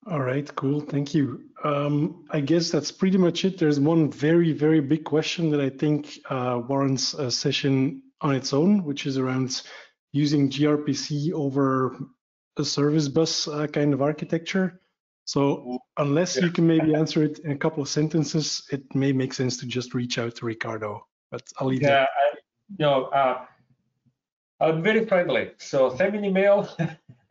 All right, cool, thank you. Um, I guess that's pretty much it. There's one very very big question that I think uh, warrants a session on its own, which is around using gRPC over a service bus uh, kind of architecture. So unless yeah. you can maybe answer it in a couple of sentences, it may make sense to just reach out to Riccardo. But I'll leave yeah, that. I, you know, uh, I'm very friendly, so send me an email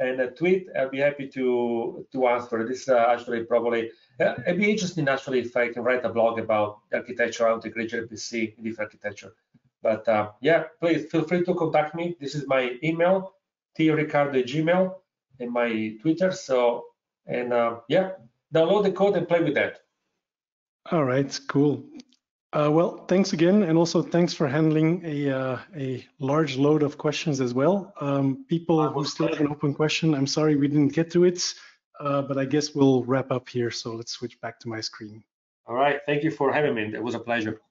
and a tweet. I'll be happy to to answer this. Uh, actually, probably uh, it'd be interesting actually if I can write a blog about architecture, how to integrate gRPC in different architecture. But uh, yeah, please feel free to contact me. This is my email, t riccardo at gmail, and my Twitter. So and uh, yeah, download the code and play with that. All right, cool. Uh, well, thanks again, and also thanks for handling a uh, a large load of questions as well. Um, people who still have an open question, I'm sorry we didn't get to it, uh, but I guess we'll wrap up here. So let's switch back to my screen. All right, thank you for having me. It was a pleasure.